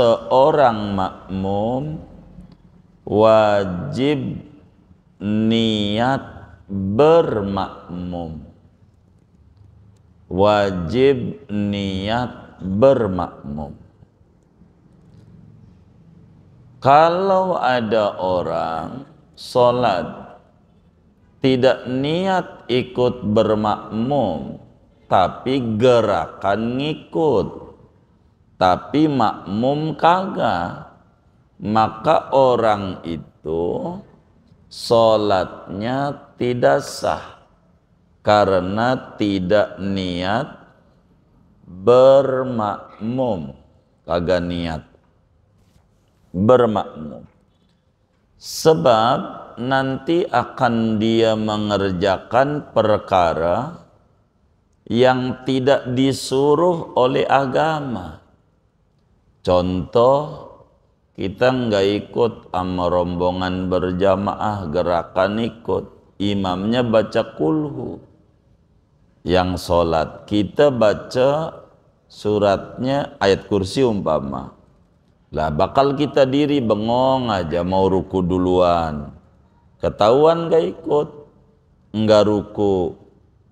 seorang makmum wajib niat bermakmum. Wajib niat bermakmum. Kalau ada orang sholat tidak niat ikut bermakmum, tapi gerakan ngikut, tapi makmum kagak, maka orang itu sholatnya tidak sah, karena tidak niat bermakmum. Kagak niat bermakmum. Sebab nanti akan dia mengerjakan perkara yang tidak disuruh oleh agama. Contoh, kita nggak ikut sama rombongan berjamaah, gerakan ikut, imamnya baca kulhu. Yang sholat kita baca suratnya, ayat kursi umpama lah, bakal kita diri bengong aja mau ruku duluan, ketahuan gak ikut, nggak ruku.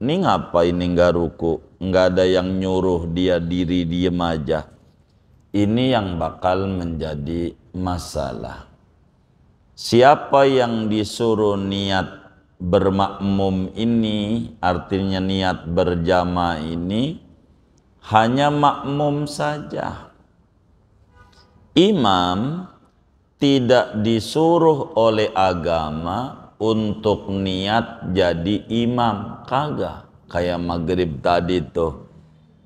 Ini ngapain ini nggak ruku? Nggak ada yang nyuruh, dia diri diem aja. Ini yang bakal menjadi masalah. Siapa yang disuruh niat bermakmum ini, artinya niat berjamaah ini, hanya makmum saja. Imam tidak disuruh oleh agama untuk niat jadi imam, kagak. Kayak maghrib tadi tuh,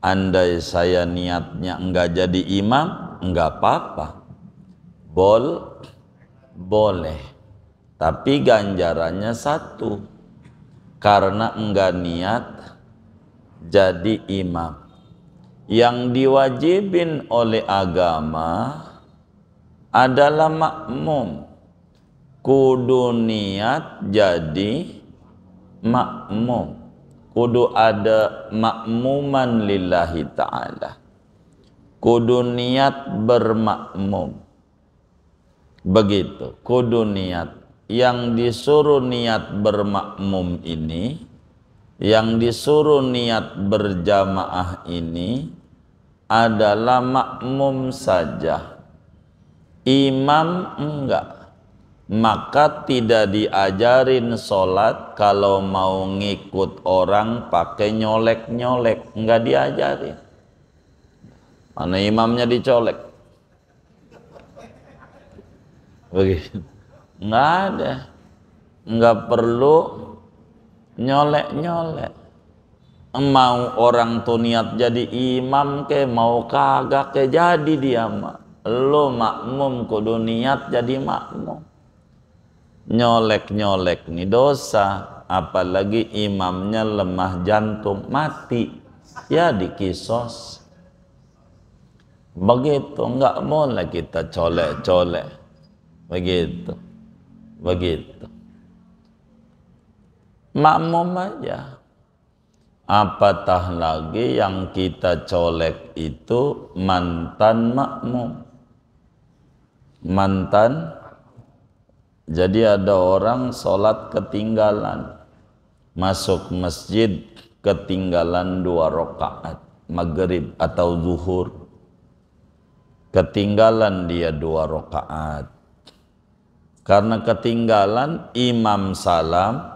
andai saya niatnya enggak jadi imam, enggak apa-apa, boleh. Tapi ganjarannya satu, karena enggak niat jadi imam. Yang diwajibin oleh agama adalah makmum. Kudu niat jadi makmum. Kudu ada makmuman lillahi ta'ala. Kudu niat bermakmum. Begitu, kudu niat. Yang disuruh niat bermakmum ini, yang disuruh niat berjamaah ini adalah makmum saja. Imam enggak. Maka tidak diajarin sholat kalau mau ngikut orang pakai nyolek-nyolek. Enggak diajarin. Mana imamnya dicolek? Begitu. Nggak ada, nggak perlu nyolek-nyolek. Mau orang tuh niat jadi imam ke, mau kagak ke, jadi dia mah. Lo makmum kudu niat jadi makmum. Nyolek-nyolek nih dosa, apalagi imamnya lemah jantung, mati, ya dikisos. Begitu, nggak boleh kita colek-colek. Begitu. Makmum aja. Apatah lagi yang kita colek itu mantan makmum. Mantan. Jadi ada orang sholat ketinggalan. Masuk masjid ketinggalan 2 rakaat. Maghrib atau zuhur. Ketinggalan dia 2 rakaat. Karena ketinggalan, imam salam,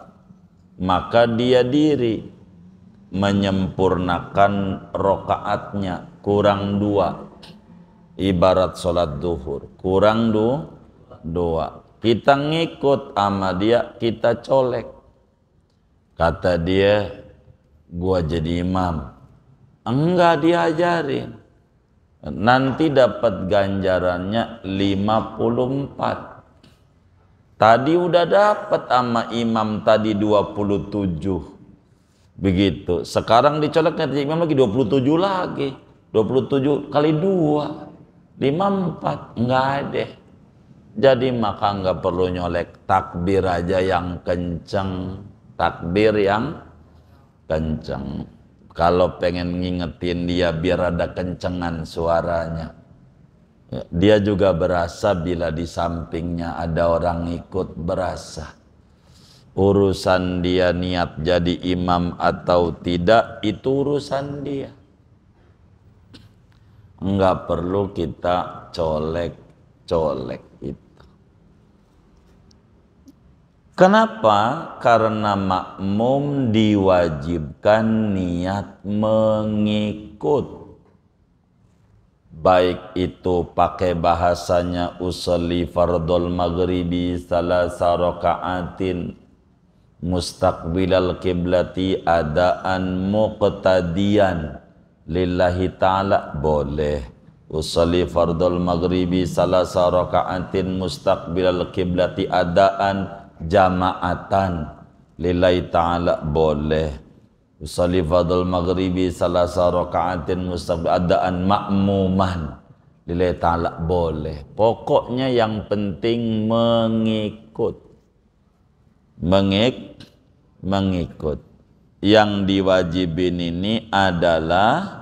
maka dia diri menyempurnakan rokaatnya, kurang 2. Ibarat sholat duhur, kurang 2. Kita ngikut sama dia, kita colek. Kata dia, gua jadi imam. Enggak diajarin. Nanti dapat ganjarannya 54. Tadi udah dapat sama imam tadi 27. Begitu. Sekarang dicoleknya imam lagi 27 lagi. 27 kali 2. 54. Enggak ada. Jadi maka enggak perlu nyolek. Takbir aja yang kenceng. Takbir yang kenceng. Kalau pengen ngingetin dia biar ada kencengan suaranya. Dia juga berasa bila di sampingnya ada orang ikut berasa. Urusan dia niat jadi imam atau tidak, itu urusan dia. Enggak perlu kita colek-colek itu. Kenapa? Karena makmum diwajibkan niat mengikut. Baik itu pakai bahasanya usolli fardhul maghribi salasa raka'atin mustaqbilal kiblati adaan muqtadiyan lillahi ta'ala, boleh. Usolli fardhul maghribi salasa raka'atin mustaqbilal kiblati adaan jama'atan lillahi ta'ala, boleh. Usolli fardhul maghribi salasa raka'atin mustaqbil'adaan makmuman lillahi ta'ala, boleh. Pokoknya yang penting mengikut. Mengikut. Yang diwajibin ini adalah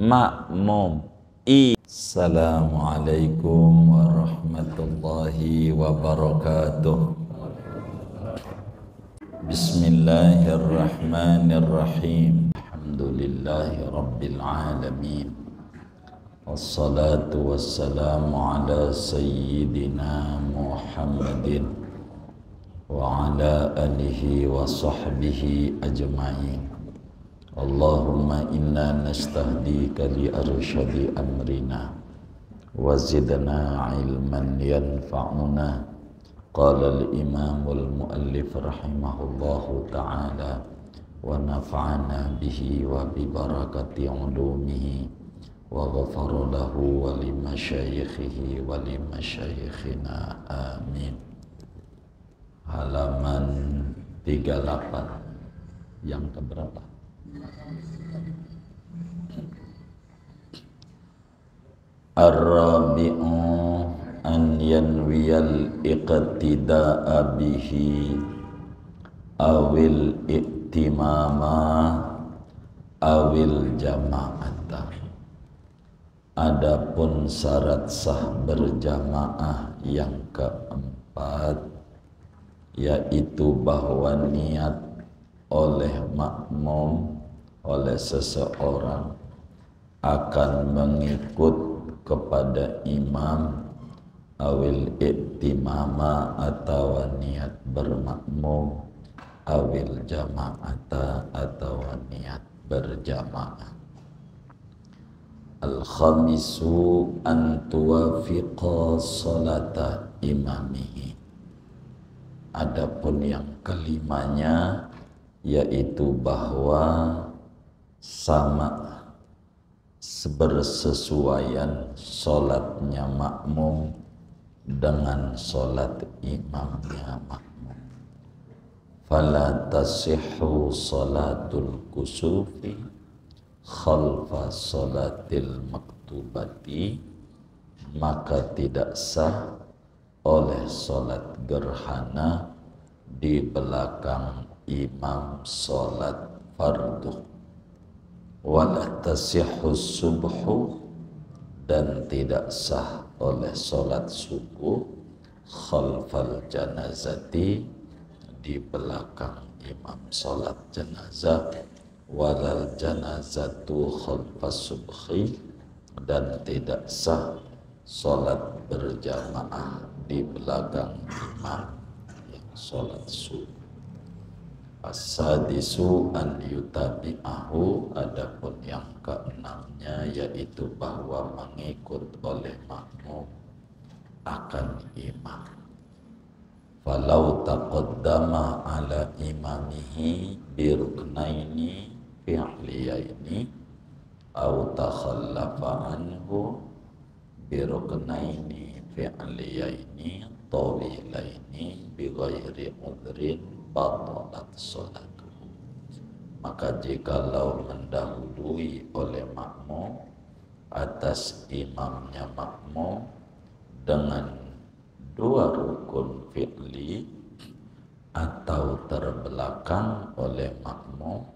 makmum. Assalamualaikum warahmatullahi wabarakatuh. Bismillahirrahmanirrahim. Alhamdulillahi rabbil alamin. Wassalatu wassalamu ala sayyidina Muhammadin wa ala alihi wa sahbihi ajma'in. Allahumma inna nastahdika li arshadi amrina wa zidna ilman yanfa'una. Qala al-imamul mu'allif rahimahullahu ta'ala wa nafa'ana bihi wa bibarakati ulumihi wa ghafara lahu wa limasyayikhihi wa limasyayikhina, amin. Halaman 38 yang keberapa? Ar-Rabi'u an yanwiyal iqtida'a bihi awil iktimama awil jama'ata. Adapun syarat sah berjamaah yang keempat, yaitu bahwa niat oleh makmum, oleh seseorang akan mengikut kepada imam, awil iktimama atau niat bermakmum, awil jama'ata atau niat berjamaah. Al-khamisu an tuwafiqa salata imamihi. Adapun yang kelimanya, yaitu bahwa sama bersesuaian salatnya makmum dengan sholat imamnya makmum. Fala tasihhu sholatul kusufi khalfa sholatil maktubati, maka tidak sah oleh sholat gerhana di belakang imam sholat fardu. Wala tasihhu subhu, dan tidak sah oleh sholat subuh khalfal janazati di belakang imam sholat jenazah, walal janazatu khalfas subhi, dan tidak sah sholat berjamaah di belakang imam yang sholat subuh. As-sadisu an yutabi'ahu. Adapun yang keenamnya, yaitu bahwa mengikut oleh makmum akan imam. Falau taqaddama ala imamihi biruknaini fi'liyaini au takhallafa anhu biruknaini fi'liyaini tawilaini bighairi udhrin batalat sholatuhu. Maka jikalau mendahului oleh makmum atas imamnya makmum dengan dua rukun fi'li atau terbelakang oleh makmum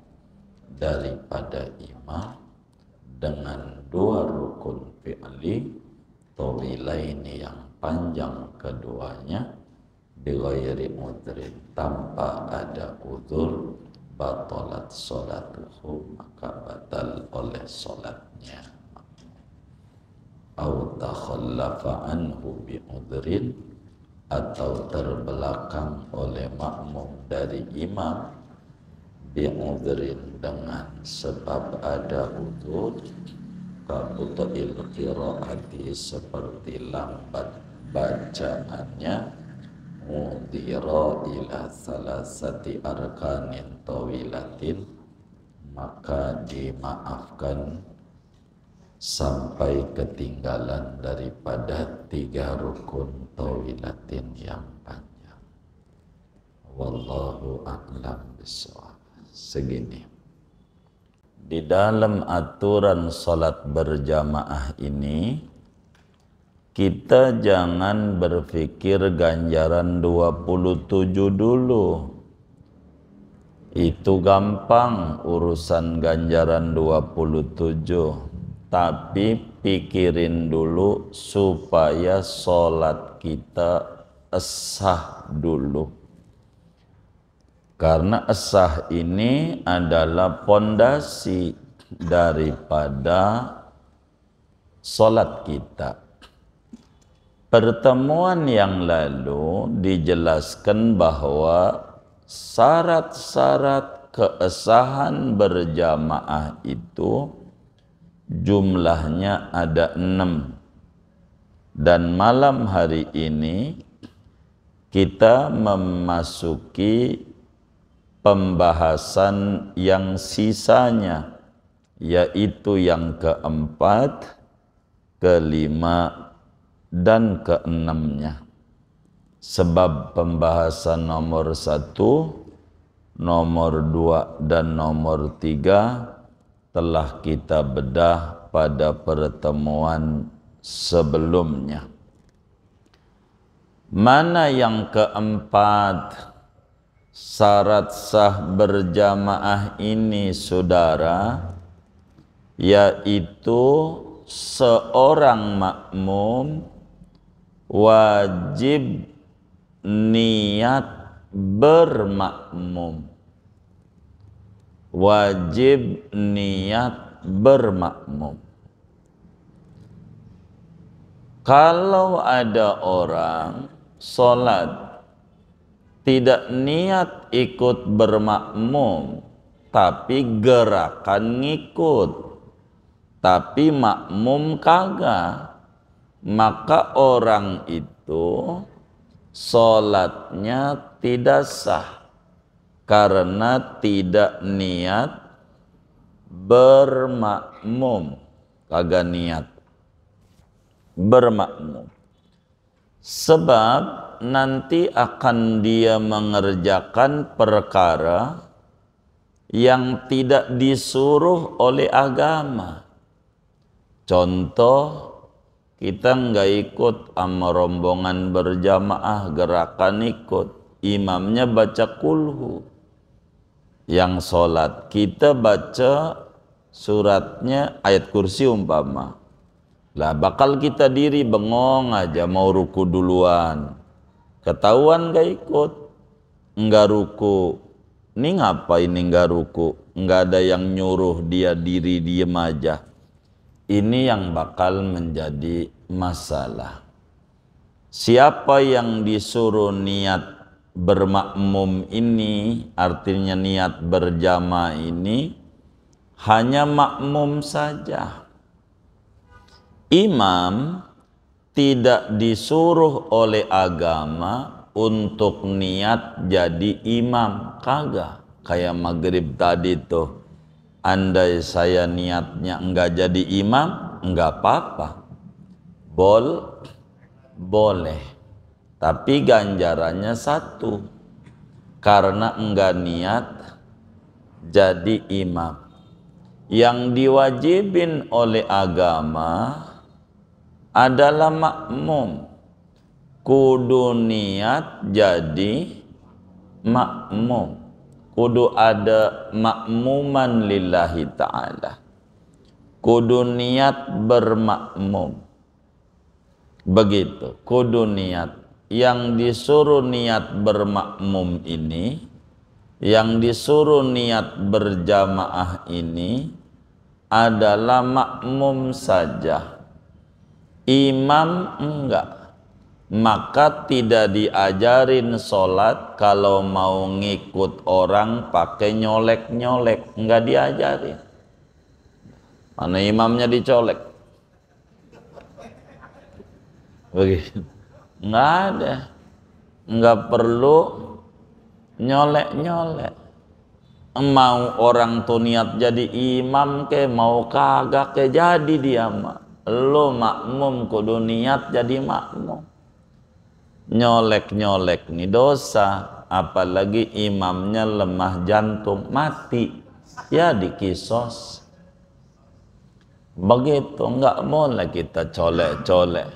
daripada imam dengan dua rukun fi'li, Tolilaini yang panjang keduanya, bighairi udhrin, tanpa ada udzur, batalat sholatuhu, maka batal oleh sholatnya. Au takhallafa anhu bi udhrin, atau terbelakang oleh makmum dari imam, bi udhrin, dengan sebab ada udzur, kabutu'il qira'ati, seperti lambat bacaannya, mudira ila salasati arkanin tawilatin, maka dimaafkan sampai ketinggalan daripada 3 rukun tawilatin yang panjang. Wallahu a'lam bishawab. Segini di dalam aturan salat berjamaah ini, kita jangan berpikir ganjaran 27 dulu. Itu gampang urusan ganjaran 27. Tapi pikirin dulu supaya salat kita sah dulu. Karena esah ini adalah pondasi daripada solat kita. Pertemuan yang lalu dijelaskan bahwa syarat-syarat keesahan berjamaah itu jumlahnya ada 6. Dan malam hari ini kita memasuki pembahasan yang sisanya, yaitu yang 4, 5, dan 6-nya. Sebab pembahasan 1, 2, dan 3 telah kita bedah pada pertemuan sebelumnya. Mana yang 4? Syarat sah berjamaah ini, saudara, yaitu seorang makmum wajib niat bermakmum. Wajib niat bermakmum. Kalau ada orang sholat tidak niat ikut bermakmum, tapi gerakan ngikut, tapi makmum kagak, maka orang itu sholatnya tidak sah karena tidak niat bermakmum, kagak niat bermakmum. Sebab nanti akan dia mengerjakan perkara yang tidak disuruh oleh agama. Contoh, kita nggak ikut sama rombongan berjamaah, gerakan ikut, imamnya baca kulhu. Yang sholat kita baca suratnya, ayat kursi umpama. Lah bakal kita diri bengong aja, mau ruku duluan. Ketahuan gak ikut, enggak ruku. Ini ngapain enggak ruku? Enggak ada yang nyuruh, dia diri diem aja. Ini yang bakal menjadi masalah. Siapa yang disuruh niat bermakmum ini, artinya niat berjamaah ini, hanya makmum saja. Imam tidak disuruh oleh agama untuk niat jadi imam, kagak. Kayak maghrib tadi tuh, andai saya niatnya enggak jadi imam, enggak apa-apa, boleh. Tapi ganjarannya 1, karena enggak niat jadi imam. Yang diwajibin oleh agama adalah makmum, kudu niat jadi makmum, kudu ada makmuman lillahi ta'ala, kudu niat bermakmum. Begitu, kudu niat. Yang disuruh niat bermakmum ini, yang disuruh niat berjamaah ini adalah makmum saja. Imam enggak. Maka tidak diajarin sholat kalau mau ngikut orang pakai nyolek-nyolek. Enggak diajarin. Mana imamnya dicolek? Begitu. Nggak ada, nggak perlu nyolek-nyolek. Mau orang tuh niat jadi imam ke, mau kagak ke, jadi dia mah. Lo makmum kudu niat jadi makmum. Nyolek-nyolek nih dosa, apalagi imamnya lemah jantung, mati ya dikisos. Begitu, nggak boleh kita colek-colek.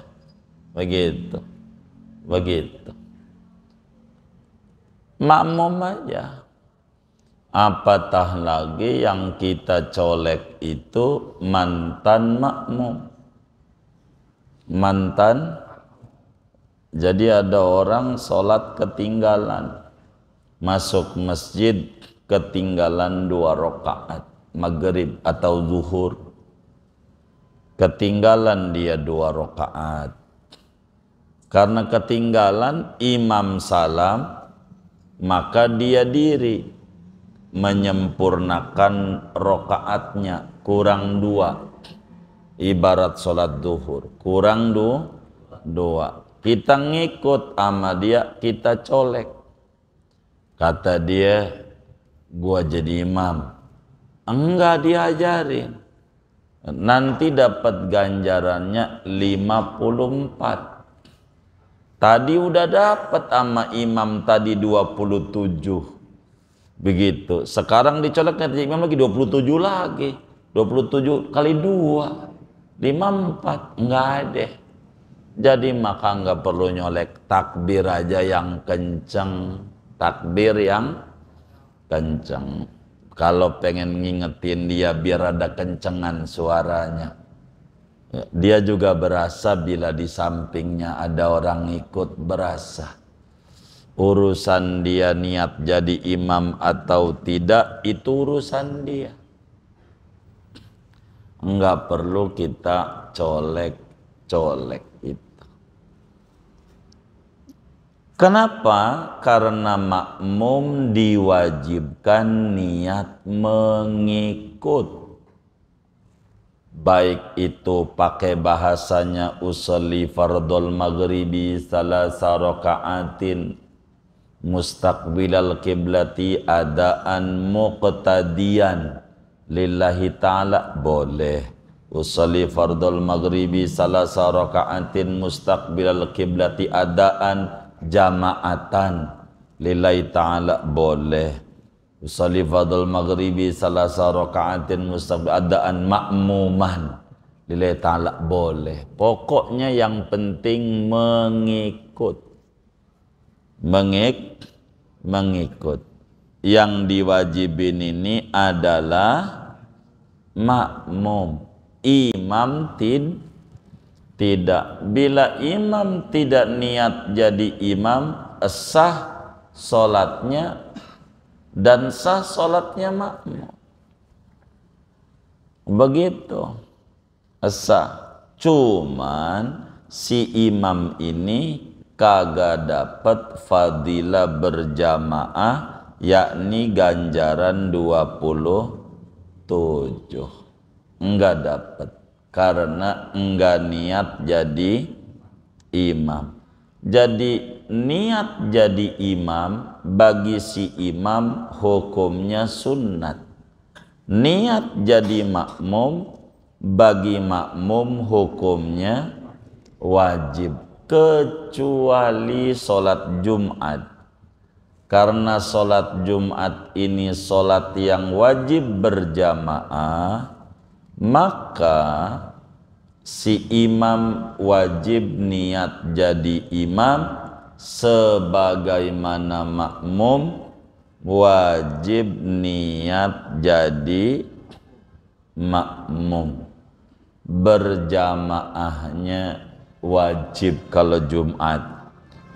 Begitu. Makmum aja. Apatah lagi yang kita colek itu mantan makmum. Mantan. Jadi ada orang sholat ketinggalan. Masuk masjid ketinggalan 2 rakaat. Maghrib atau zuhur. Ketinggalan dia 2 rakaat. Karena ketinggalan imam salam, maka dia diri menyempurnakan rokaatnya kurang 2. Ibarat sholat duhur kurang 2. Kita ngikut sama dia, kita colek. Kata dia, gua jadi imam. Enggak diajarin. Nanti dapat ganjarannya 54. Tadi udah dapat sama imam tadi 27. Begitu. Sekarang dicolek nanti imam lagi 27 lagi. 27 kali 2. 54. Enggak ada. Jadi maka enggak perlu nyolek. Takbir aja yang kenceng. Takbir yang kenceng. Kalau pengen ngingetin dia biar ada kencengan suaranya. Dia juga berasa bila di sampingnya ada orang ikut berasa. Urusan dia niat jadi imam atau tidak, itu urusan dia. Enggak perlu kita colek-colek itu. Kenapa? Karena makmum diwajibkan niat mengikut. Baik itu pakai bahasanya usolli fardol maghribi salasa raka'atin mustaqbilal kiblati adaan muqtadiyan lillahi ta'ala boleh. Usolli fardol maghribi salasa raka'atin mustaqbilal kiblati adaan jama'atan lillahi ta'ala boleh. Usolli fardal maghribi salasa raka'atin mustaqbil adaan makmuman lillahi ta'ala boleh. Pokoknya yang penting mengikut. Mengikut. Yang diwajibin ini adalah makmum. Imam tidak. Bila imam tidak niat jadi imam, sah sholatnya dan sah sholatnya makmum. Begitu sah. Cuman si imam ini kagak dapat fadilah berjamaah, yakni ganjaran 27. Enggak dapat karena enggak niat jadi imam. Jadi niat jadi imam bagi si imam hukumnya sunnat. Niat jadi makmum bagi makmum hukumnya wajib. Kecuali sholat Jumat. Karena sholat Jumat ini sholat yang wajib berjamaah, maka si imam wajib niat jadi imam sebagaimana makmum wajib niat jadi makmum. Berjamaahnya wajib kalau Jumat.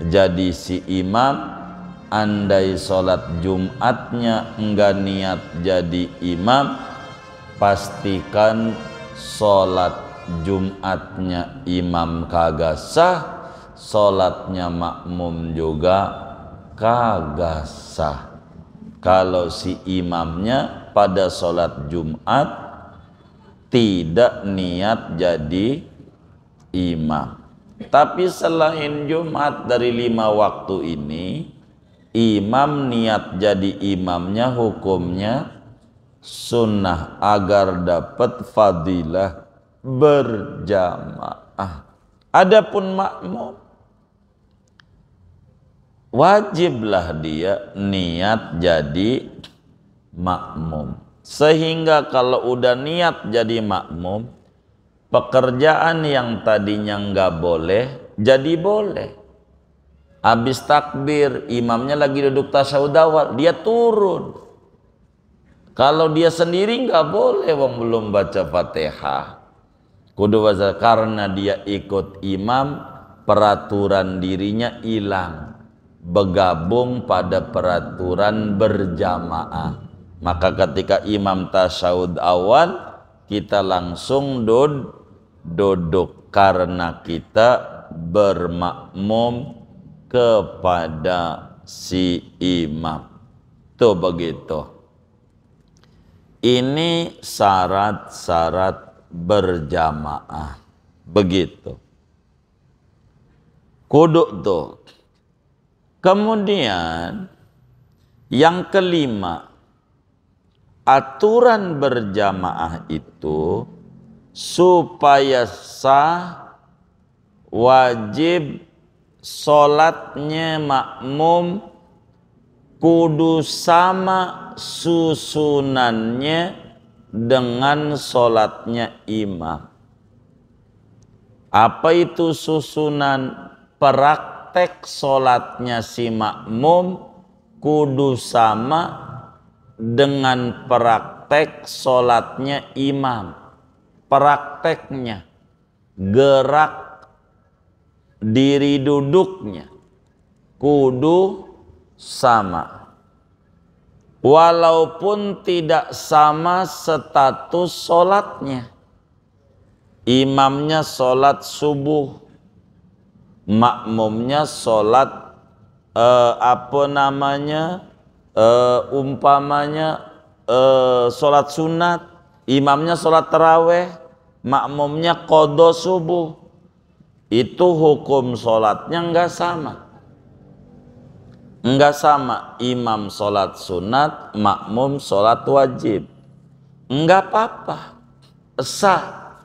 Jadi si imam andai sholat Jumatnya enggak niat jadi imam, pastikan sholat Jumatnya imam kagak sah, sholatnya makmum juga kagak sah. Kalau si imamnya pada sholat Jumat tidak niat jadi imam, tapi selain Jumat dari 5 waktu ini imam niat jadi imamnya hukumnya sunnah agar dapat fadilah berjamaah. Adapun makmum, wajiblah dia niat jadi makmum. Sehingga kalau udah niat jadi makmum, pekerjaan yang tadinya nggak boleh jadi boleh. Habis takbir, imamnya lagi duduk tasyahud awal, dia turun. Kalau dia sendiri nggak boleh, wong belum baca Fatihah. Karena dia ikut imam, peraturan dirinya hilang, bergabung pada peraturan berjamaah. Maka ketika imam tasyahud awal, kita langsung duduk karena kita bermakmum kepada si imam. Tuh begitu. Ini syarat-syarat berjamaah. Begitu kudu tuh. Kemudian yang kelima, aturan berjamaah itu supaya sah wajib sholatnya makmum kudu sama susunannya dengan sholatnya imam. Apa itu susunan? Praktek sholatnya si makmum kudu sama dengan praktek sholatnya imam. Prakteknya, gerak diri duduknya kudu sama. Walaupun tidak sama status sholatnya. Imamnya sholat subuh, makmumnya sholat sholat sunat. Imamnya sholat taraweh, makmumnya qadha subuh. Itu hukum sholatnya nggak sama. Enggak sama, imam sholat sunat, makmum sholat wajib. Enggak apa-apa, sah.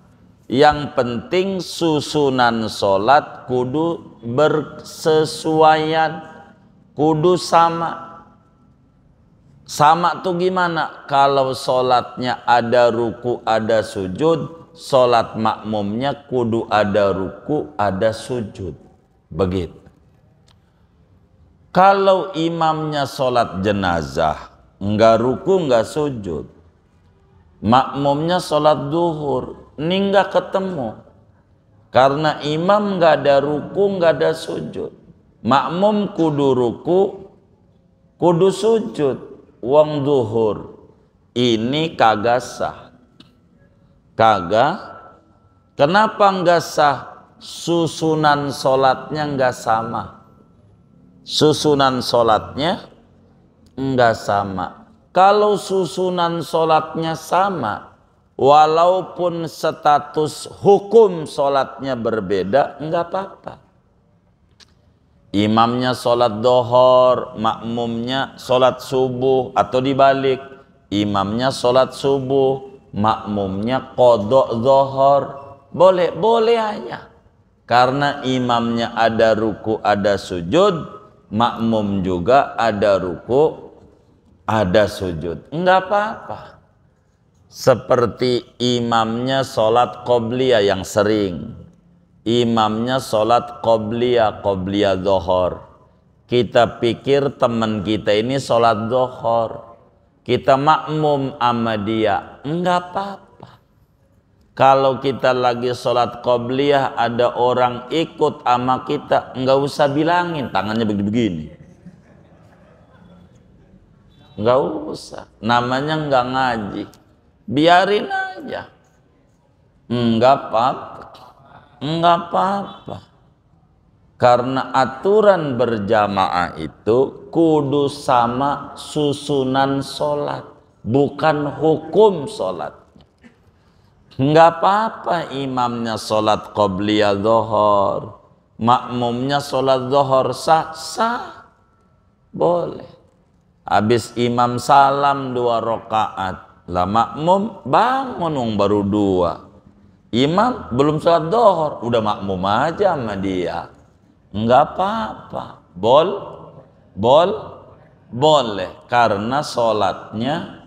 Yang penting susunan sholat kudu bersesuaian, kudu sama. Sama tuh gimana? Kalau sholatnya ada ruku, ada sujud, sholat makmumnya kudu ada ruku, ada sujud. Begitu. Kalau imamnya sholat jenazah, enggak ruku, enggak sujud. Makmumnya sholat duhur, ini enggak ketemu. Karena imam enggak ada ruku, enggak ada sujud. Makmum kudu ruku, kudu sujud. Wong duhur, ini kagak sah. Kagak. Kenapa enggak sah? Susunan sholatnya enggak sama. Susunan sholatnya enggak sama. Kalau susunan sholatnya sama, walaupun status hukum sholatnya berbeda, enggak apa-apa. Imamnya sholat dohor, makmumnya sholat subuh, atau dibalik, imamnya sholat subuh, makmumnya qodok dohor, boleh-boleh aja. Karena imamnya ada ruku, ada sujud, makmum juga ada ruku, ada sujud. Enggak apa-apa. Seperti imamnya sholat qobliyah yang sering. Imamnya sholat qobliyah, qobliyah dzohor. Kita pikir teman kita ini sholat dzohor. Kita makmum sama dia. Enggak apa-apa. Kalau kita lagi sholat qobliyah ada orang ikut sama kita, nggak usah bilangin, tangannya begini-begini. Nggak usah, namanya nggak ngaji, biarin aja. Nggak apa-apa, karena aturan berjamaah itu kudu sama susunan sholat, bukan hukum sholat. Nggak apa-apa imamnya sholat qobliyah zuhur, makmumnya sholat zuhur, sah-sah, boleh. Habis imam salam 2 rakaat, lah makmum bangun baru 2. Imam belum sholat dohor, udah makmum aja sama dia. Enggak apa-apa, boleh, karena sholatnya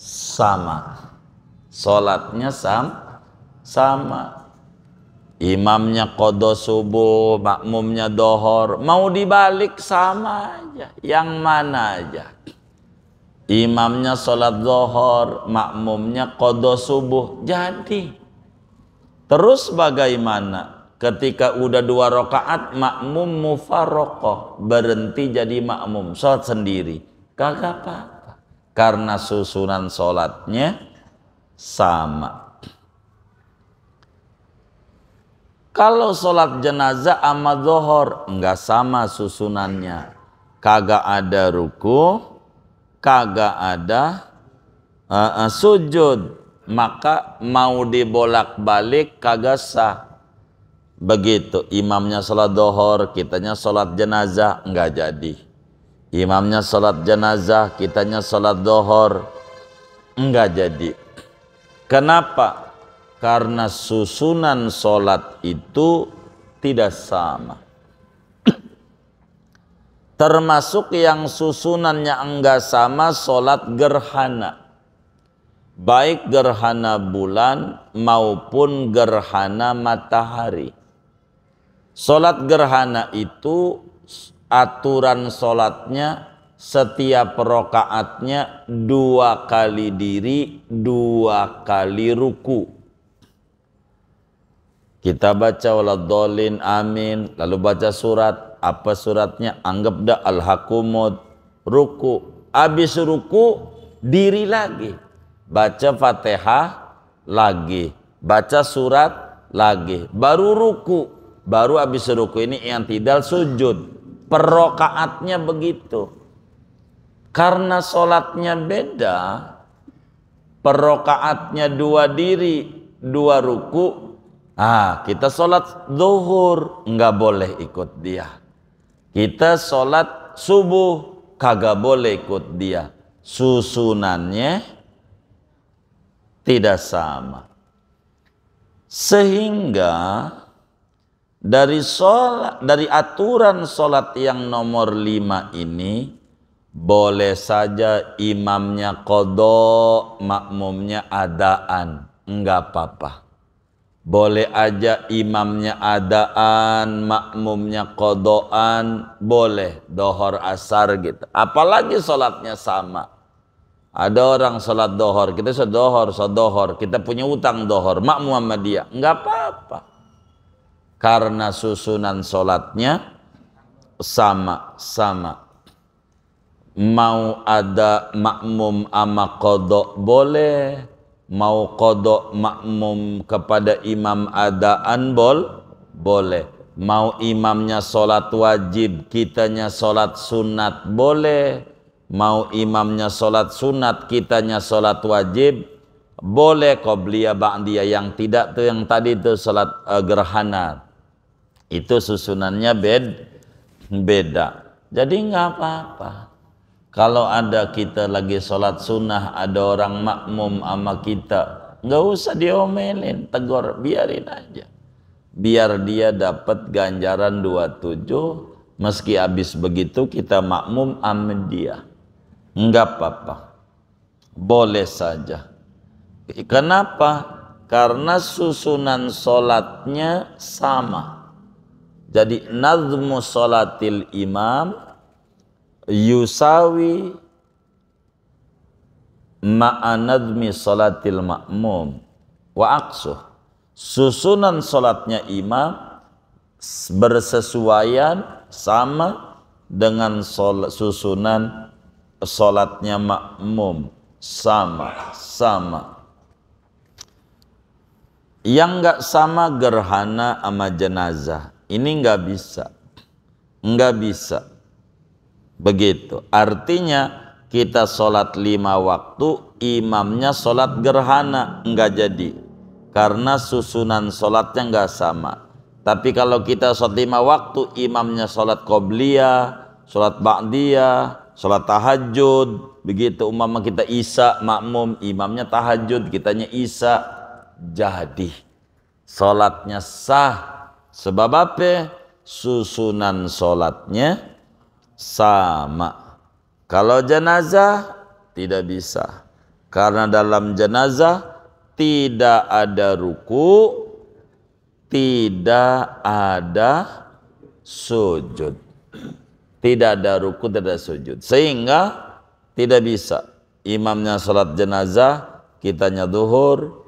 sama. Imamnya qadha subuh, makmumnya dohor, mau dibalik sama aja, yang mana aja. Imamnya sholat dohor, makmumnya qadha subuh, jadi. Terus bagaimana ketika udah 2 rakaat makmum mufarroqoh, berhenti jadi makmum, sholat sendiri, kagak apa-apa, karena susunan sholatnya sama. Kalau sholat jenazah sama zuhur nggak sama susunannya, kagak ada ruku, kagak ada sujud, maka mau dibolak-balik kagak sah. Begitu imamnya sholat zuhur, kitanya sholat jenazah, nggak jadi. Imamnya sholat jenazah, kitanya sholat zuhur, nggak jadi. Kenapa? Karena susunan sholat itu tidak sama. Termasuk yang susunannya enggak sama sholat gerhana, baik gerhana bulan maupun gerhana matahari. Sholat gerhana itu aturan sholatnya setiap rokaatnya 2 kali diri 2 kali ruku. Kita baca waladholin amin, lalu baca surat, apa suratnya, anggap dah al-hakumud, ruku. Habis ruku diri lagi, baca fatihah lagi, baca surat lagi, baru ruku. Baru habis ruku ini yang tidak sujud, perrokaatnya begitu. Karena sholatnya beda, perrokaatnya 2 diri 2 ruku. Kita sholat zuhur nggak boleh ikut dia. Kita sholat subuh kagak boleh ikut dia. Susunannya tidak sama. Sehingga dari aturan sholat yang nomor 5 ini, boleh saja imamnya qadha, makmumnya adaan, nggak apa-apa. Boleh aja imamnya adaan, makmumnya qadhaan, boleh dohor asar gitu. Apalagi sholatnya sama. Ada orang sholat dohor, kita sholat dohor, kita punya utang dohor, makmum sama dia, nggak apa-apa. Karena susunan sholatnya sama. Mau ada makmum ama qadha boleh. Mau qadha makmum kepada imam adaan boleh. Mau imamnya sholat wajib, kitanya sholat sunat, boleh. Mau imamnya sholat sunat, kitanya sholat wajib, boleh. Qobliyah ba'diyah yang tidak tuh, yang tadi itu sholat gerhana, itu susunannya beda. Jadi nggak apa-apa. Kalau ada kita lagi sholat sunnah, ada orang makmum sama kita, nggak usah diomelin, tegur, biarin aja. Biar dia dapat ganjaran 27, meski habis begitu kita makmum sama dia. Nggak apa-apa, boleh saja. Kenapa? Karena susunan sholatnya sama. Jadi nazmu sholatil imam yusawi ma'anadmi salatil ma'mum. wa aqsuh, susunan sholatnya imam bersesuaian sama dengan susunan sholatnya makmum, sama. Yang nggak sama gerhana sama jenazah, ini nggak bisa begitu. Artinya kita sholat 5 waktu, imamnya sholat gerhana, nggak jadi karena susunan sholatnya nggak sama. Tapi kalau kita sholat 5 waktu, imamnya sholat qobliyah, sholat ba'diyah, sholat tahajud, begitu. Umpama kita isya makmum, imamnya tahajud, kitanya isya, jadi sholatnya sah. Sebab apa? Susunan sholatnya sama. Kalau jenazah tidak bisa, karena dalam jenazah tidak ada ruku, tidak ada sujud, sehingga tidak bisa. Imamnya sholat jenazah, kitanya duhur,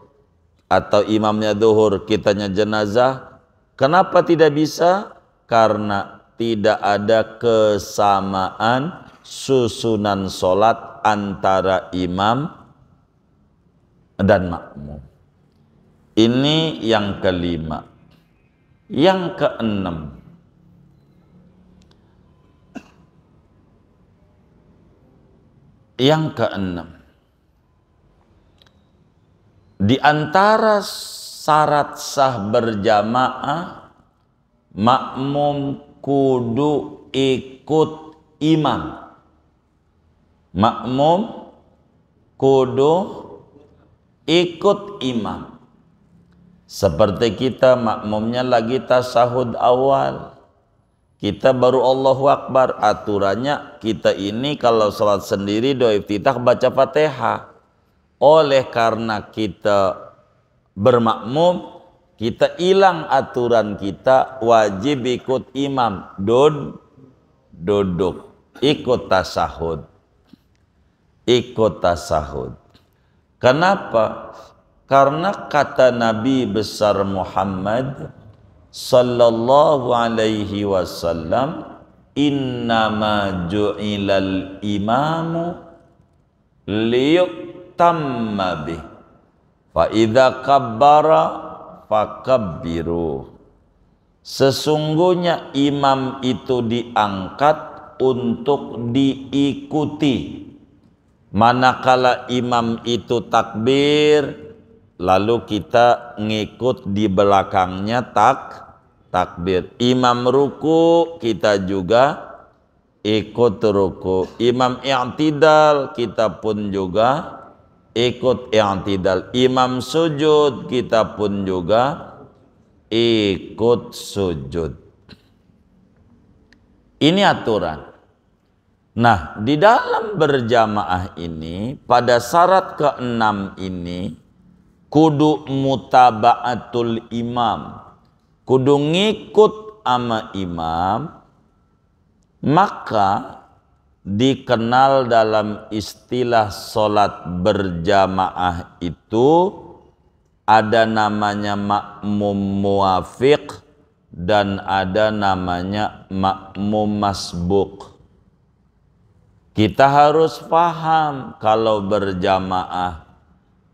atau imamnya duhur, kitanya jenazah. Kenapa tidak bisa? Karena tidak ada kesamaan susunan sholat antara imam dan makmum. Ini yang kelima. Yang keenam, di antara syarat sah berjamaah, makmum kudu ikut imam. Seperti kita makmumnya lagi tasahud awal, kita baru Allahu Akbar. Aturannya kita ini kalau salat sendiri doa iftitah baca Fatihah. Oleh karena kita bermakmum, kita hilang aturan kita wajib ikut imam, duduk, ikut tasahud. Kenapa? Karena kata Nabi besar Muhammad sallallahu alaihi wasallam, innama ju'ilal imamu liyuk tamma bih, fa idza kabbara fakabbiru. Sesungguhnya imam itu diangkat untuk diikuti. Manakala imam itu takbir, lalu kita ngikut di belakangnya takbir. Imam ruku, kita juga ikut ruku. Imam i'tidal, kita pun juga ikut i'tidal. Imam sujud, kita pun juga ikut sujud. Ini aturan. Nah, di dalam berjamaah ini, pada syarat ke-6 ini, kudu mutaba'atul imam, kudu ngikut ama imam, maka dikenal dalam istilah sholat berjamaah itu ada namanya makmum muwafiq dan ada namanya makmum masbuk. Kita harus paham kalau berjamaah,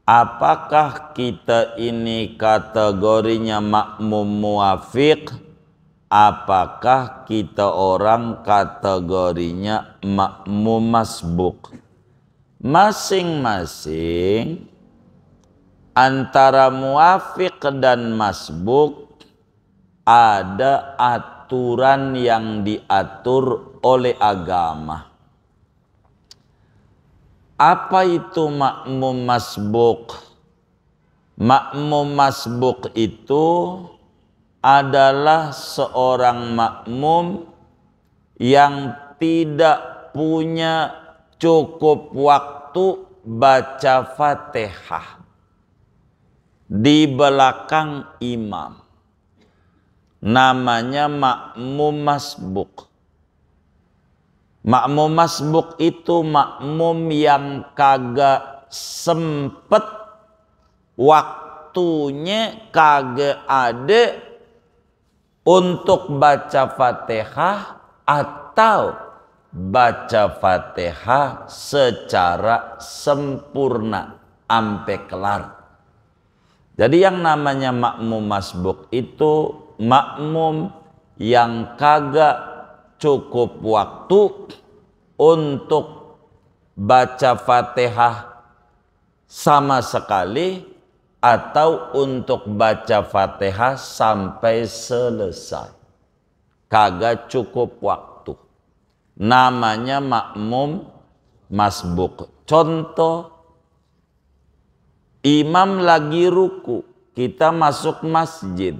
apakah kita ini kategorinya makmum muwafiq, apakah kita orang kategorinya makmum masbuk. Masing-masing antara muafiq dan masbuk ada aturan yang diatur oleh agama. Apa itu makmum masbuk? Makmum masbuk itu adalah seorang makmum yang tidak punya cukup waktu baca Fatihah di belakang imam. Namanya makmum masbuk. Makmum masbuk itu makmum yang kagak sempet waktu waktunya kagak ada untuk baca Fatihah atau baca Fatihah secara sempurna ampe kelar. Jadi yang namanya makmum masbuk itu makmum yang kagak cukup waktu untuk baca Fatihah sama sekali atau untuk baca Fatihah sampai selesai. Kagak cukup waktu. Namanya makmum masbuk. Contoh, imam lagi ruku, kita masuk masjid.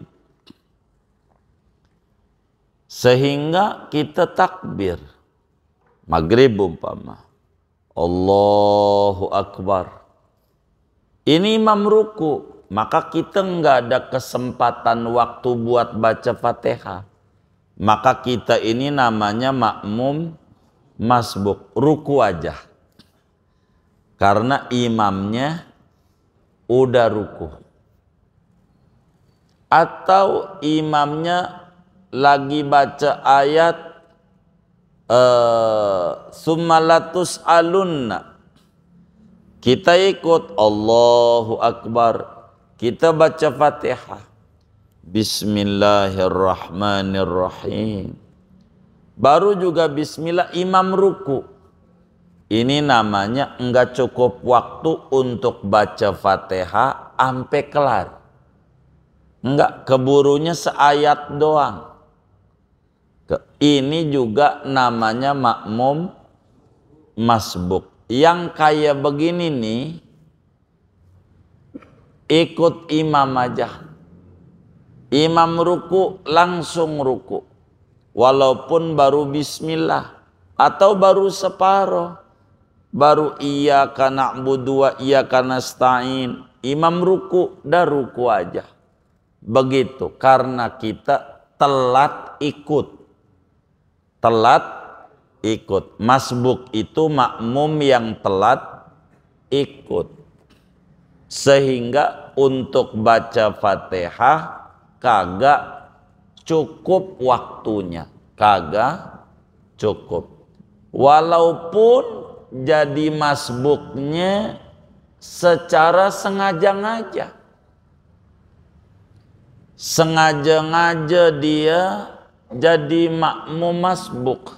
Sehingga kita takbir. Maghrib umpama. Allahu Akbar. Ini imam ruku, maka kita nggak ada kesempatan waktu buat baca Fatihah. Maka kita ini namanya makmum masbuk. Ruku aja. Karena imamnya udah ruku, atau imamnya lagi baca ayat summalatus alunna, kita ikut Allahu Akbar, kita baca Fatihah, Bismillahirrahmanirrahim, baru juga Bismillah, imam ruku. Ini namanya enggak cukup waktu untuk baca Fatihah ampe kelar. Enggak, keburunya seayat doang. Ini juga namanya makmum masbuk. Yang kayak begini nih, ikut imam aja. Imam ruku, langsung ruku. Walaupun baru bismillah atau baru separuh. Baru iyyaka na'budu wa iyyaka nasta'in. Imam ruku, dah ruku aja. Begitu, karena kita telat ikut. Telat ikut. Masbuk itu makmum yang telat ikut. Sehingga untuk baca Fatihah kagak cukup waktunya. Kagak cukup. Walaupun jadi masbuknya secara sengaja-ngaja. Sengaja-ngaja dia jadi makmum masbuk.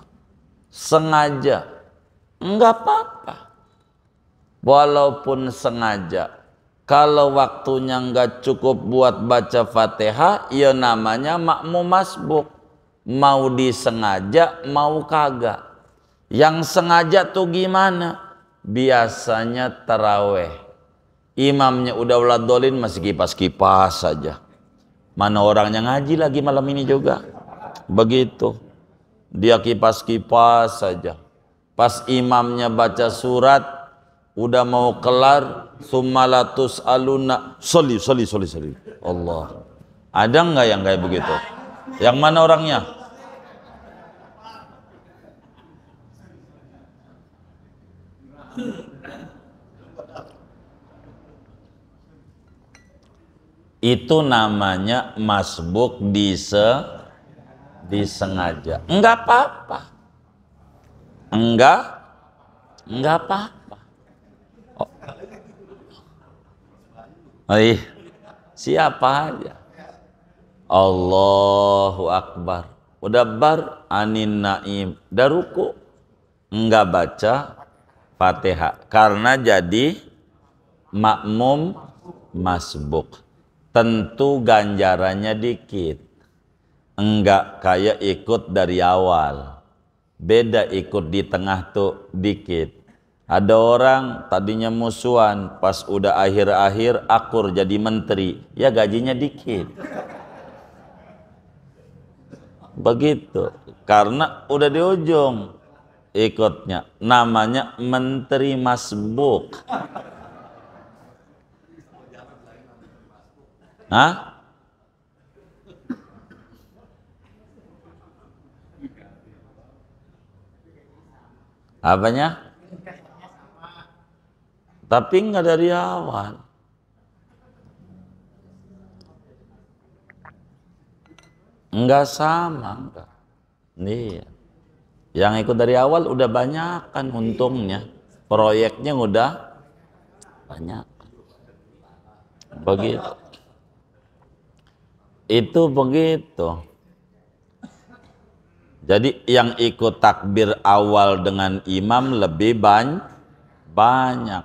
Sengaja. Enggak apa-apa. Walaupun sengaja. Kalau waktunya enggak cukup buat baca Fatihah, ya namanya makmum masbuk. Mau disengaja, mau kagak. Yang sengaja tuh gimana? Biasanya taraweh. Imamnya udah uladolin masih kipas-kipas saja. Mana orangnya ngaji lagi malam ini juga. Begitu. Dia kipas-kipas saja. Pas imamnya baca surat, udah mau kelar, summalatus aluna, soli. Allah. Ada nggak yang kayak begitu? Yang mana orangnya? Itu namanya masbuk disengaja. Enggak apa-apa. Enggak apa-apa. Siapa aja. Allahu Akbar. Udah bar anin naim. Udah ruku. Enggak baca Fatihah. Karena jadi makmum masbuk. Tentu ganjarannya dikit. Enggak kayak ikut dari awal. Beda ikut di tengah tuh dikit. Ada orang tadinya musuhan. Pas udah akhir-akhir akur jadi menteri. Ya gajinya dikit. Begitu. Karena udah di ujung ikutnya. Namanya menteri masbuk. Hah? Apanya? Tapi nggak dari awal. Enggak sama, enggak. Iya. Yang ikut dari awal udah banyak kan untungnya. Proyeknya udah banyak. Begitu. Itu begitu. Jadi yang ikut takbir awal dengan imam lebih banyak.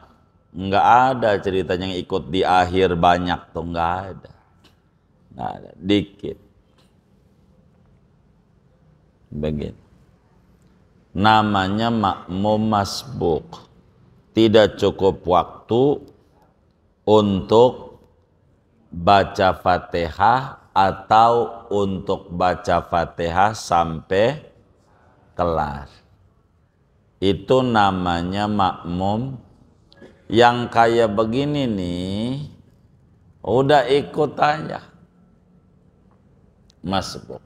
Enggak ada ceritanya yang ikut di akhir banyak tuh, enggak ada. Enggak ada, dikit. Begitu. Namanya makmum masbuk. Tidak cukup waktu untuk baca Fatihah atau untuk baca Fatihah sampai kelar. Itu namanya makmum. Yang kayak begini nih udah ikut aja masbuk.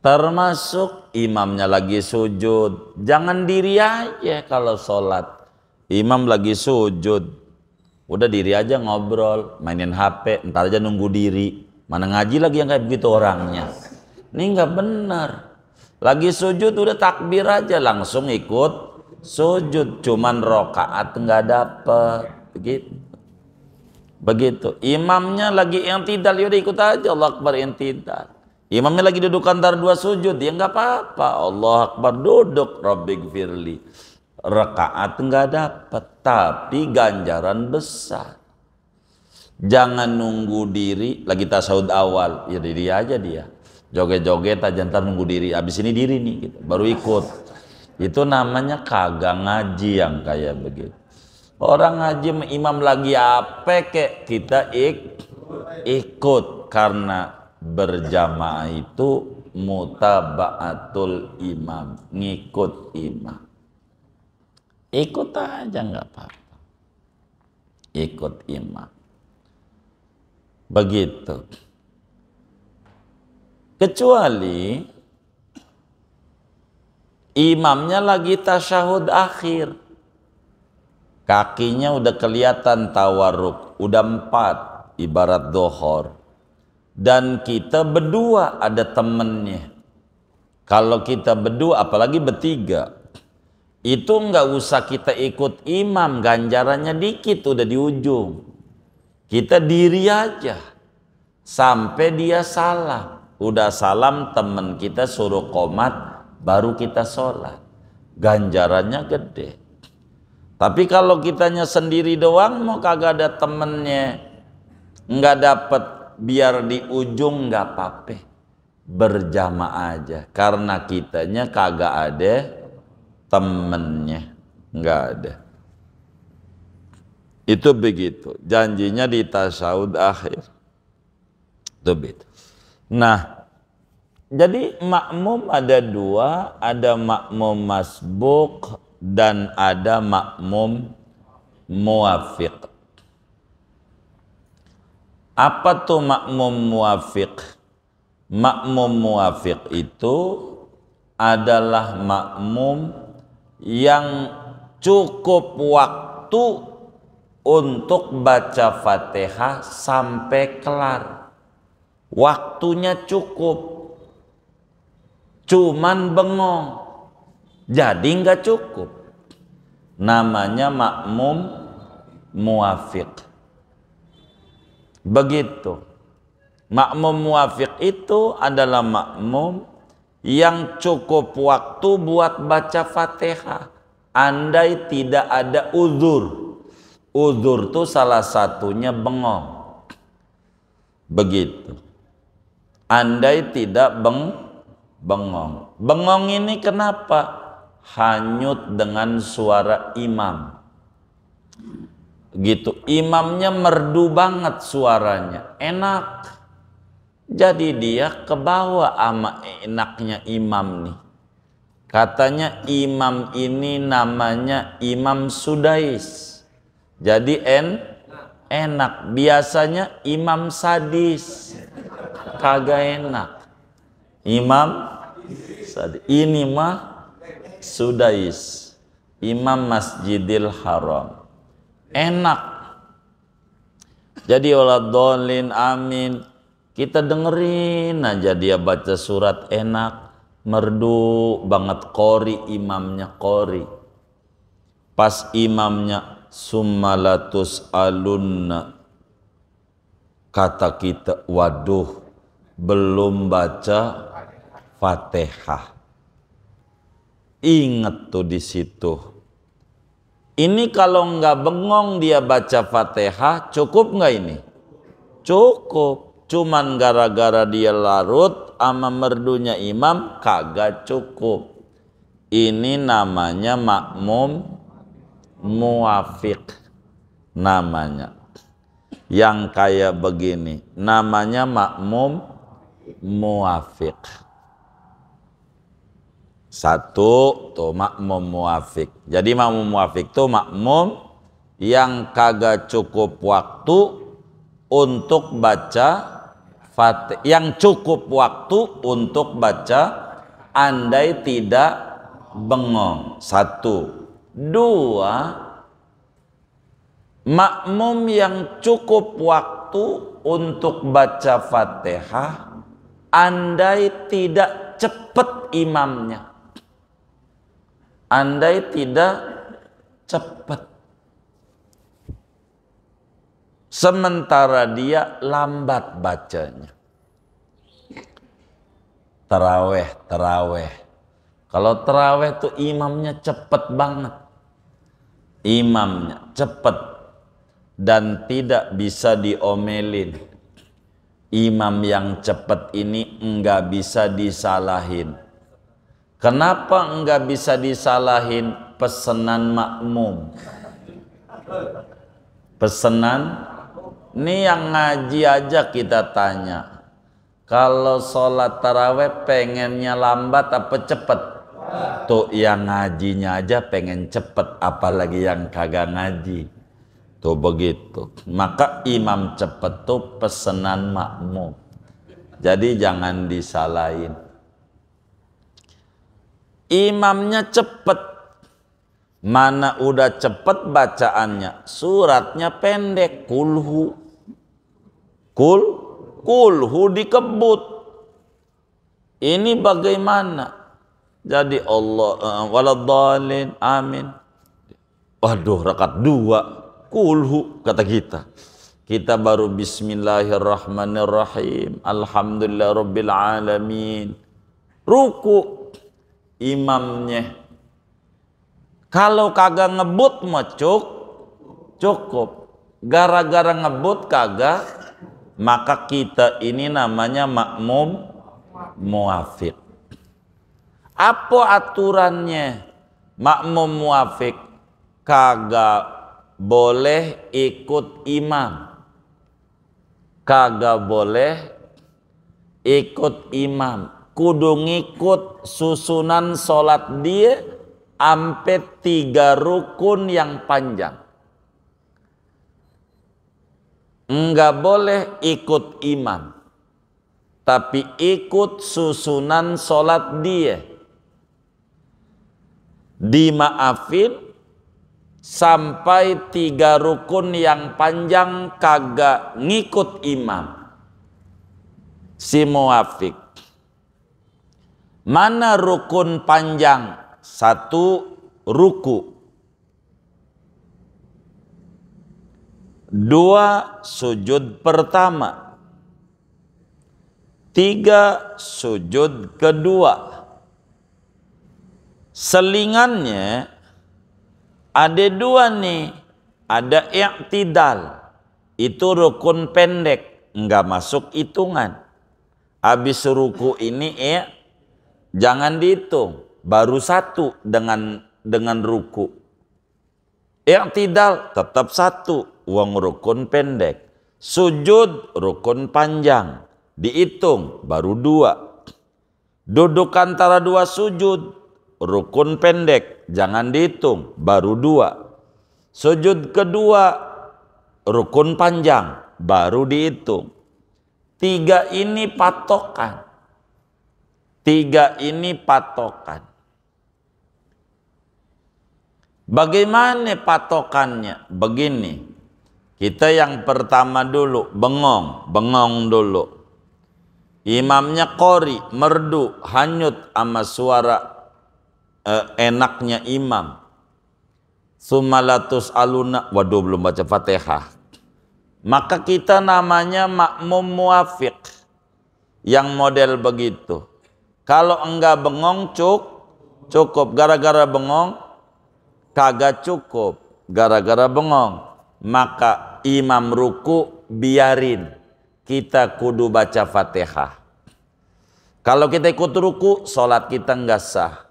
Termasuk imamnya lagi sujud, jangan diri aja. Kalau sholat imam lagi sujud udah diri aja, ngobrol, mainin HP, ntar aja nunggu diri. Mana ngaji lagi yang kayak begitu orangnya. Ini nggak benar. Lagi sujud udah takbir aja langsung ikut sujud, cuman rokaat nggak dapet. Begitu. Imamnya lagi intidal, yaudah ikut aja Allah Akbar intidal. Imamnya lagi duduk antar dua sujud, ya nggak apa-apa, Allah Akbar duduk, Rabbighfirli, rakaat nggak dapet, tapi ganjaran besar. Jangan nunggu diri lagi tasawud awal, ya diri aja dia, joget-joget aja ntar nunggu diri, abis ini diri nih, gitu. Baru ikut. Itu namanya kagak ngaji yang kayak begitu. Orang ngaji imam lagi apa kek, kita ikut. Karena berjamaah itu mutaba'atul imam, ngikut imam. Ikut aja nggak apa-apa, ikut imam. Begitu. Kecuali imamnya lagi tasyahud akhir, kakinya udah kelihatan tawarruk, udah 4 ibarat dohor, dan kita berdua ada temennya. Kalau kita berdua apalagi bertiga itu nggak usah kita ikut imam, ganjarannya dikit, udah di ujung. Kita diri aja sampai dia salam, udah salam temen kita suruh qomat baru kita sholat, ganjarannya gede. Tapi kalau kitanya sendiri doang, mau kagak ada temennya, nggak dapet, biar di ujung nggak apa-apa, berjamaah aja. Karena kitanya kagak ada temennya, nggak ada. Itu begitu, janjinya di tasyahud akhir. Itu begitu. Nah, jadi makmum ada 2, ada makmum masbuk dan ada makmum muwafiq. Apa tuh makmum muwafiq? Makmum muwafiq itu adalah makmum yang cukup waktu untuk baca Fatihah sampai kelar. Waktunya cukup. Cuman bengong, jadi nggak cukup. Namanya makmum muwafiq. Begitu. Makmum muwafiq itu adalah makmum yang cukup waktu buat baca Fatihah andai tidak ada uzur. Uzur tuh salah satunya bengong. Begitu. Andai tidak bengong. Bengong ini kenapa? Hanyut dengan suara imam. Gitu. Imamnya merdu banget suaranya. Enak. Jadi dia kebawa ama enaknya imam nih. Katanya imam ini namanya Imam Sudais. Jadi enak. Biasanya imam sadis. Kagak enak. Imam ini mah Sudais, Imam Masjidil Haram. Enak. Jadi waladdallin amin. Kita dengerin aja dia baca surat enak, merdu banget, qori, imamnya qori. Pas imamnya summalatus alunna, kata kita waduh, belum baca Fatihah. Ingat tuh di situ. Ini kalau nggak bengong dia baca Fatihah, cukup nggak ini? Cukup. Cuman gara-gara dia larut sama merdunya imam, kagak cukup. Ini namanya makmum muwafiq namanya. Yang kayak begini namanya makmum muwafiq. Satu tuh makmum muwafiq. Jadi makmum muwafiq tuh makmum yang kagak cukup waktu untuk baca Fatihah, yang cukup waktu untuk baca andai tidak bengong. Satu. Dua, makmum yang cukup waktu untuk baca Fatihah andai tidak cepat imamnya. Andai tidak cepat. Sementara dia lambat bacanya. Teraweh. Kalau teraweh tuh imamnya cepat banget. Imamnya cepat. Dan tidak bisa diomelin. Imam yang cepat ini enggak bisa disalahin. Kenapa enggak bisa disalahin? Pesanan makmum. Pesanan. Ini yang ngaji aja kita tanya. Kalau sholat taraweh pengennya lambat apa cepat? Tuh yang ngajinya aja pengen cepat, apalagi yang kagak ngaji. Tuh begitu. Maka imam cepet tuh pesanan makmum. Jadi jangan disalahin. Imamnya cepet. Mana udah cepet bacaannya. Suratnya pendek. Kulhu. Kulhu dikebut. Ini bagaimana? Jadi Allah. Waladhalin. Amin. Waduh rakaat dua. Kulhu, kata kita. Kita baru bismillahirrahmanirrahim. Alhamdulillah Rabbil Alamin. Ruku. Imamnya. Kalau kagak ngebut mecuk, cukup. Gara-gara ngebut kagak, maka kita ini namanya makmum muwafiq. Apa aturannya? Makmum muwafiq kagak boleh ikut imam. Kagak boleh ikut imam. Kudu ngikut susunan sholat dia ampe 3 rukun yang panjang. Enggak boleh ikut imam. Tapi ikut susunan sholat dia. Dimaafin sampai 3 rukun yang panjang kagak ngikut imam. Si muwafiq. Mana rukun panjang? 1 ruku. 2 sujud pertama. 3 sujud kedua. Selingannya ada 2 nih, ada i'tidal, itu rukun pendek, nggak masuk hitungan. Habis ruku ini jangan dihitung, baru 1 dengan ruku. I'tidal tetap 1, uang rukun pendek. Sujud rukun panjang, dihitung baru 2. Duduk antara 2 sujud. Rukun pendek, jangan dihitung, baru 2. Sujud kedua, rukun panjang, baru dihitung. 3 ini patokan. 3 ini patokan. Bagaimana patokannya? Begini, kita yang pertama dulu, bengong dulu. Imamnya qori, merdu, hanyut ama suara enaknya imam. Sumalatus aluna, waduh belum baca Fatihah. Maka kita namanya makmum muwafiq yang model begitu. Kalau enggak bengong cukup, gara-gara bengong kagak cukup, gara-gara bengong. Maka imam ruku biarin, kita kudu baca Fatihah. Kalau kita ikut ruku, sholat kita enggak sah.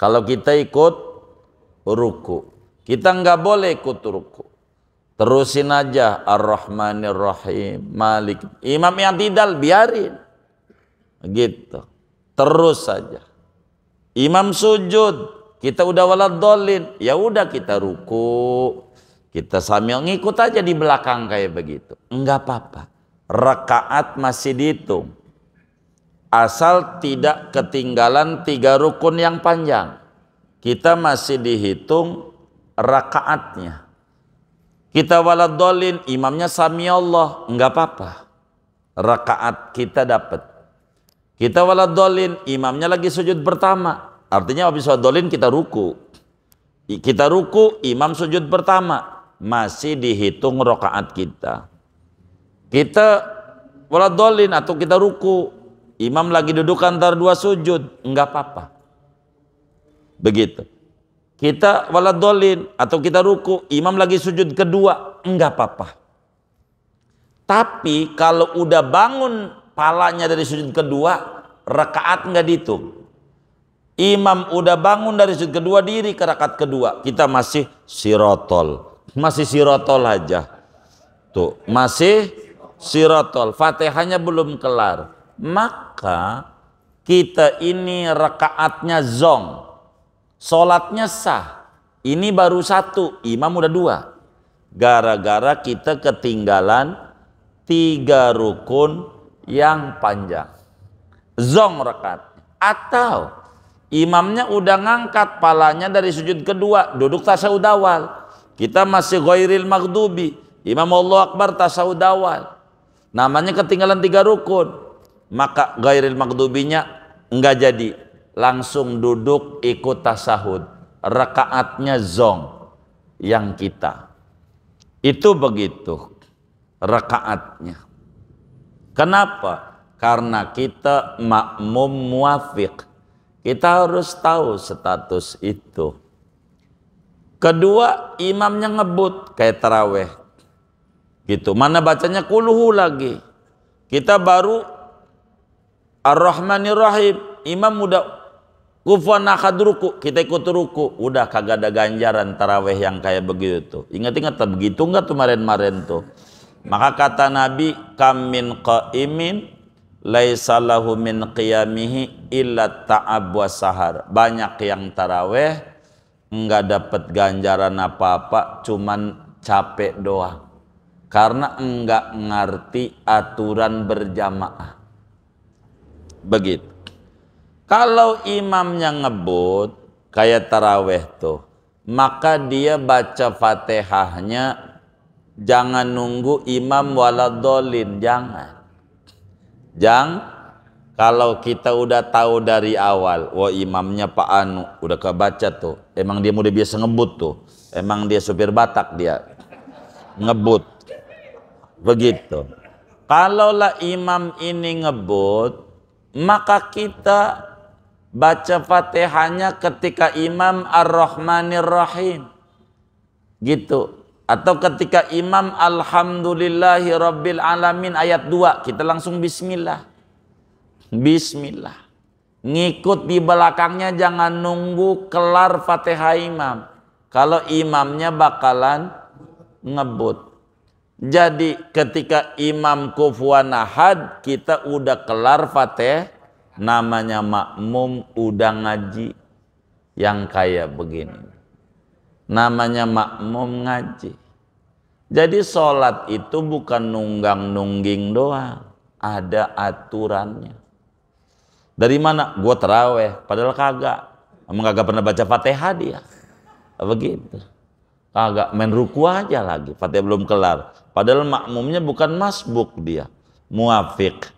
Kalau kita ikut ruku, kita enggak boleh ikut ruku. Terusin aja Ar-Rahmanir Rahim, Malik. Imam yang tidal biarin. Gitu. Terus saja. Imam sujud, kita udah waladolin, ya udah kita ruku. Kita sambil ngikut aja di belakang kayak begitu. Enggak apa-apa. Rakaat masih dihitung asal tidak ketinggalan 3 rukun yang panjang, kita masih dihitung rakaatnya. Kita waladolin, imamnya samiallah, nggak apa-apa, rakaat kita dapat. Kita waladolin, imamnya lagi sujud pertama, artinya habis waladolin kita ruku, imam sujud pertama masih dihitung rakaat kita. Kita waladolin atau kita ruku, imam lagi duduk antara 2 sujud, enggak apa-apa. Begitu. Kita waladolin atau kita ruku, imam lagi sujud kedua, enggak apa-apa. Tapi kalau udah bangun palanya dari sujud kedua, rakaat enggak dihitung. Imam udah bangun dari sujud kedua diri ke rakaat kedua, kita masih sirotol. Masih sirotol aja. Tuh, masih sirotol, Fatihahnya belum kelar. Maka kita ini rakaatnya zong, sholatnya sah. Ini baru 1, imam udah 2. Gara-gara kita ketinggalan 3 rukun yang panjang, zong rakaat. Atau imamnya udah ngangkat palanya dari sujud kedua, duduk tasawud awal, kita masih ghairil maghdubi. Imam Allah Akbar tasawud awal, namanya ketinggalan 3 rukun, maka gairil maghdubinya enggak jadi, langsung duduk ikut tasahud, rakaatnya zong yang kita itu. Begitu rakaatnya. Kenapa? Karena kita makmum muwafiq, kita harus tahu status itu. Kedua, imamnya ngebut kayak taraweh gitu, mana bacanya kuluhu lagi, kita baru Ar-Rahmanir Rahim, imam udah kufuwan ahad ruku, kita ikut ruku, udah kagak ada ganjaran taraweh yang kayak begitu tuh. Ingat-ingat begitu enggak tuh kemarin-kemarin tuh. Maka kata Nabi, kam min qaimin laisa lahu min qiyamihi illa ta'ab wa sahar. Banyak yang taraweh enggak dapat ganjaran apa-apa, cuman capek doang. Karena enggak ngerti aturan berjamaah. Begitu. Kalau imamnya ngebut kayak taraweh tuh, maka dia baca Fatihahnya, jangan nunggu imam waladolin, jangan. Kalau kita udah tahu dari awal, wah imamnya Pak Anu udah kebaca tuh, emang dia udah biasa ngebut tuh, emang dia supir Batak dia ngebut. Begitu. Kalaulah imam ini ngebut, maka kita baca Fatihahnya ketika imam Ar-Rahmanir Rahim. Gitu. Atau ketika imam Alhamdulillahi Rabbil Alamin ayat 2, kita langsung bismillah. Bismillah. Ngikut di belakangnya, jangan nunggu kelar Fatihah imam. Kalau imamnya bakalan ngebut. Jadi ketika imam kufuwan ahad, kita udah kelar Fatihah, namanya makmum udah ngaji yang kayak begini. Namanya makmum ngaji. Jadi sholat itu bukan nunggang-nungging doang, ada aturannya. Dari mana? Gua teraweh, padahal kagak. Emang kagak pernah baca Fatihah dia. Begitu. Kagak, main ruku aja lagi, Fatihah belum kelar. Padahal makmumnya bukan masbuk dia, muafik.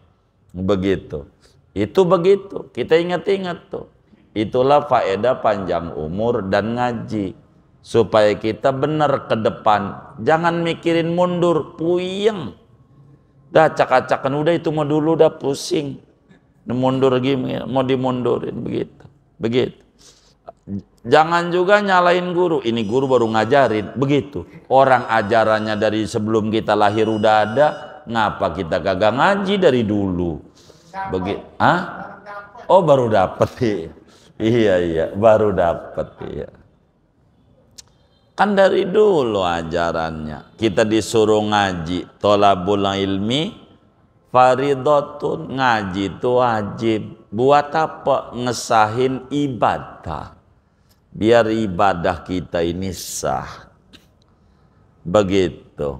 begitu. Itu begitu, kita ingat-ingat tuh. Itulah faedah panjang umur dan ngaji. Supaya kita benar ke depan. Jangan mikirin mundur, puyeng. Dah acak-acakan, udah itu mau dulu, udah pusing. Mundur gini, mau dimundurin, begitu. Begitu. Jangan juga nyalain guru. Ini guru baru ngajarin, begitu. Orang ajarannya dari sebelum kita lahir udah ada, ngapa kita kagak ngaji dari dulu? Begitu. Hah? Oh, baru dapet ya. Iya, baru dapet ya. Kan dari dulu ajarannya. Kita disuruh ngaji. Thalabul ilmi faridotun, ngaji itu wajib. Buat apa? Ngesahin ibadah. Biar ibadah kita ini sah. Begitu.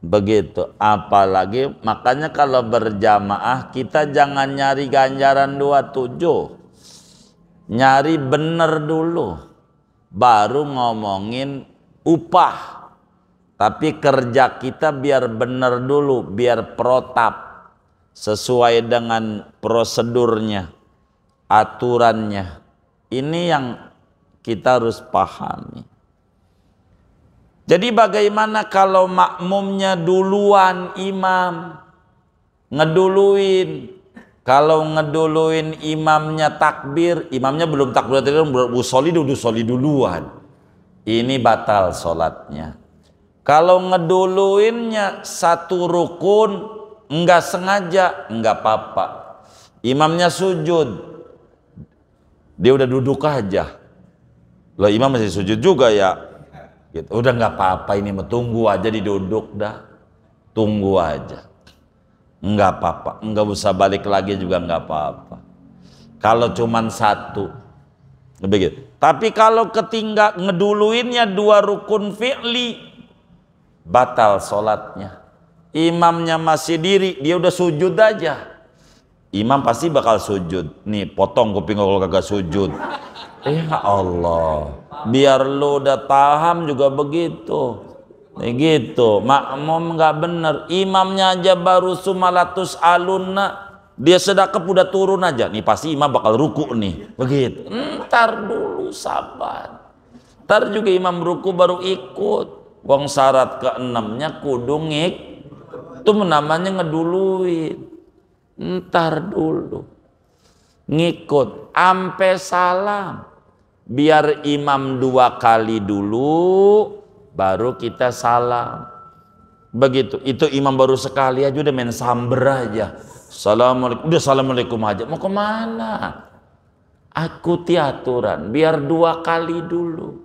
Begitu. Apalagi makanya kalau berjamaah kita jangan nyari ganjaran 27. Nyari bener dulu. Baru ngomongin upah. Tapi kerja kita biar bener dulu, biar protap. Sesuai dengan prosedurnya, aturannya. Ini yang kita harus pahami. Jadi bagaimana kalau makmumnya duluan imam? Ngeduluin. Kalau ngeduluin imamnya takbir, imamnya belum takbir, usolli duluan. Ini batal sholatnya. Kalau ngeduluinnya satu rukun, enggak sengaja, enggak apa-apa. Imamnya sujud, dia udah duduk aja. Loh, imam masih sujud juga ya? Gitu. Udah enggak apa-apa, ini tunggu aja, diduduk dah. Tunggu aja. Enggak apa-apa, enggak usah balik lagi juga enggak apa-apa. Kalau cuman satu, begitu. Tapi kalau ketinggal ngeduluinnya dua rukun fi'li, batal sholatnya. Imamnya masih diri, dia udah sujud aja. Imam pasti bakal sujud. Nih potong kuping kalau kagak sujud. Ya Allah, biar lu udah paham juga begitu. Nih gitu, makmum nggak bener. Imamnya aja baru sumalatus alunna, dia sedekap udah turun aja. Nih pasti imam bakal ruku nih. Begitu. Ntar dulu, sabar. Ntar juga imam ruku baru ikut. Wong syarat ke-6-nya kudungik, itu namanya ngeduluin. Ntar dulu, ngikut, ampe salam. Biar imam 2 kali dulu, baru kita salam. Begitu, itu imam baru sekali aja udah main samber aja. Assalamualaikum, udah assalamualaikum aja. Mau kemana? Ikuti aturan, biar 2 kali dulu.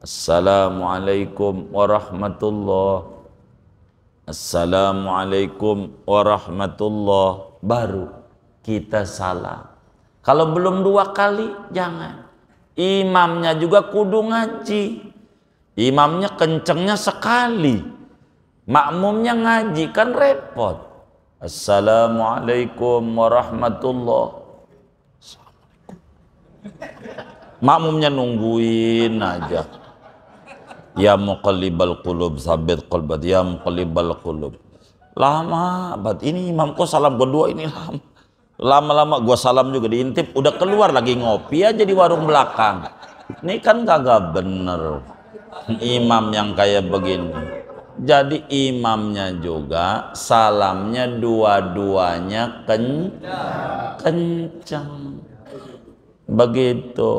Assalamualaikum warahmatullahi. Assalamualaikum warahmatullahi. Baru kita salam. Kalau belum 2 kali, jangan. Imamnya juga kudu ngaji. Imamnya kencengnya sekali. Makmumnya ngaji, kan repot. Assalamualaikum warahmatullahi. Makmumnya nungguin aja. Ya muqallibal qulub sabit qalbat, ya muqallibal qulub. Lama bat, ini imam kok salam kedua ini lama. Lama-lama gua salam juga diintip, udah keluar lagi ngopi aja di warung belakang. Ini kan kagak bener. Imam yang kayak begini. Jadi imamnya juga salamnya dua-duanya kenceng. Begitu.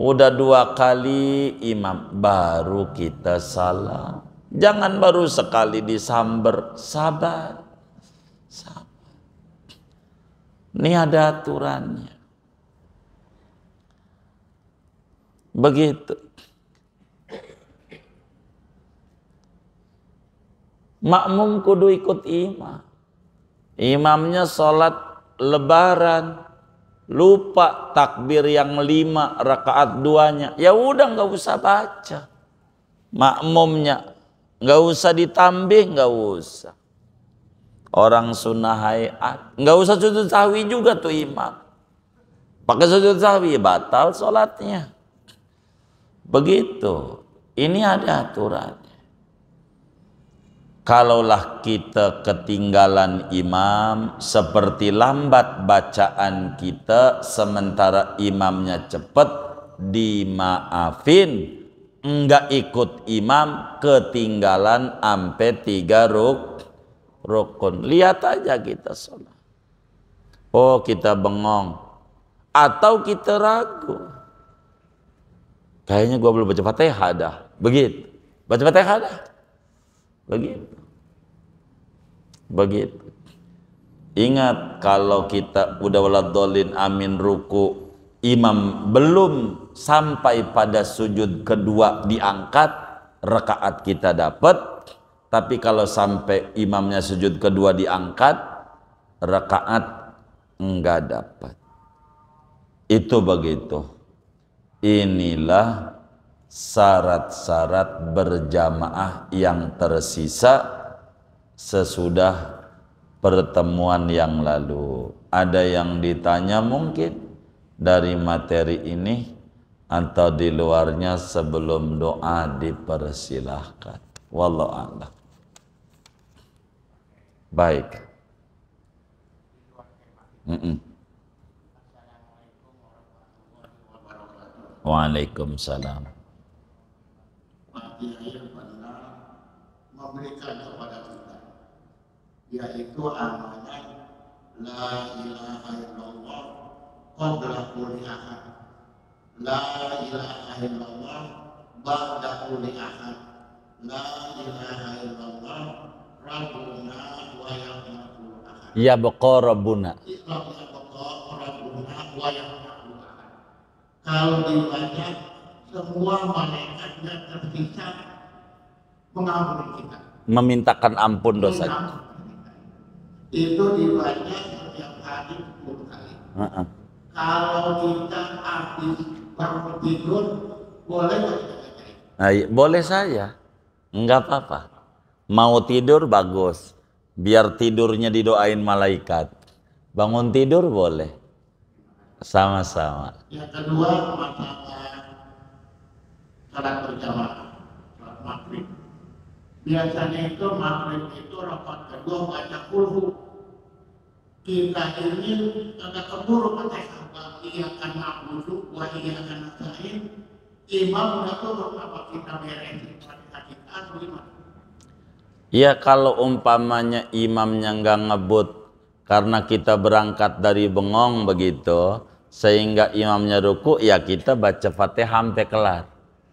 Udah 2 kali imam, baru kita salam. Jangan baru sekali disamber, sabar. Sabar. Ini ada aturannya. Begitu. Makmum kudu ikut imam. Imamnya sholat lebaran. Lupa takbir yang 5 rakaat 2-nya. Ya udah nggak usah baca. Makmumnya nggak usah ditambih, nggak usah. Orang sunnah hayat nggak usah sujud sahwi juga tuh imam. Pakai sujud sahwi batal sholatnya. Begitu. Ini ada aturannya. Kalaulah kita ketinggalan imam, seperti lambat bacaan kita sementara imamnya cepat, dimaafin. Enggak ikut imam, ketinggalan ampe 3 rukun. Lihat aja kita sholat. Oh, kita bengong atau kita ragu. Kayaknya gua belum baca Fatihah dah. Begitu. Baca Fatihah dah. Begitu. Ingat, kalau kita udah waladdallin amin ruku, imam belum sampai pada sujud kedua diangkat, rakaat kita dapat. Tapi kalau sampai imamnya sujud kedua diangkat, rakaat enggak dapat. Itu begitu. Inilah syarat-syarat berjamaah yang tersisa sesudah pertemuan yang lalu. Ada yang ditanya mungkin dari materi ini atau di luarnya sebelum doa, dipersilahkan. Wallahu a'lam. Baik. Waalaikumsalam. Pak Kiai pernah memberikan kepada kita, yaitu amanah la ilaha illallah qabla kulli ahad, la ilaha illallah ba'da kulli ahad, la ilaha illallah rabbuna wa yaqul ahad, ya baqa rabbuna, ya baqa rabbuna wa yaqul ahad. Kalau dibaca semua malaikatnya terpisah mengampuni kita, memintakan ampun dosa. Itu dibaca setiap hari 10 kali. Kalau kita habis bangun tidur, boleh nggak kita? Boleh saja, nggak apa-apa. Mau tidur bagus, biar tidurnya didoain malaikat. Bangun tidur boleh, sama-sama. Yang kedua, masalah salat berjamaah, salat maghrib. Biasanya itu maghrib itu rapat kedua baca kulhu. Kita ini agak keburu Fatihah, wa iyyaka na'budu wa iyyaka nasta'in. Imam udah turun, apa kita beresin Fatihah kita atau gimana? Ya, kalau umpamanya imamnya nggak ngebut karena kita berangkat dari bengong begitu, sehingga imamnya ruku, ya kita baca Fatihah sampai kelar.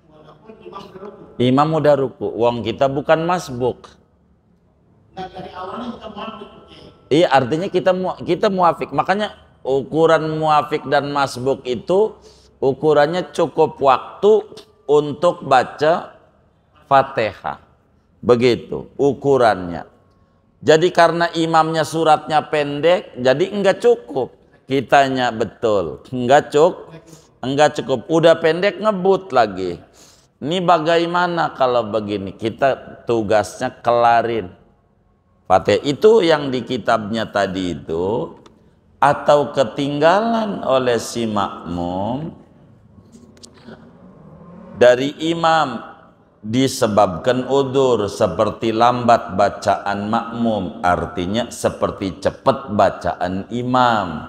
Walaupun imam ruku. Imam udah ruku, wong kita bukan masbuk. Nah, dari awalnya kita muafik. Iya, artinya kita muafik. Makanya ukuran muafik dan masbuk itu ukurannya cukup waktu untuk baca Fatihah. Begitu ukurannya. Jadi karena imamnya suratnya pendek, jadi enggak cukup. Kitanya betul, enggak cukup. Udah pendek ngebut lagi. Ini bagaimana kalau begini? Kita tugasnya kelarin Fatihah itu yang di kitabnya tadi itu, atau ketinggalan oleh si makmum dari imam disebabkan udzur, seperti lambat bacaan makmum, artinya seperti cepat bacaan imam,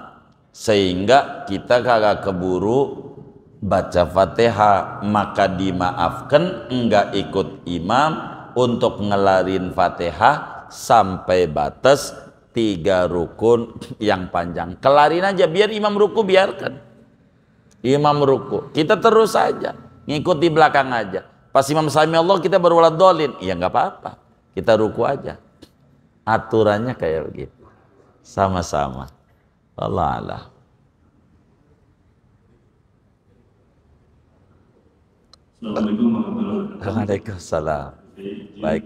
sehingga kita kagak keburu baca Fatihah, maka dimaafkan enggak ikut imam untuk ngelarin Fatihah sampai batas 3 rukun yang panjang. Kelarin aja, biar imam ruku, biarkan imam ruku, kita terus aja ngikut di belakang aja. Pas imam sami Allah kita baru waladdallin, ya nggak apa-apa, kita ruku aja. Aturannya kayak begitu, sama-sama. Wallahu a'lam. Assalamualaikum warahmatullahi wabarakatuh. Waalaikumsalam. Baik.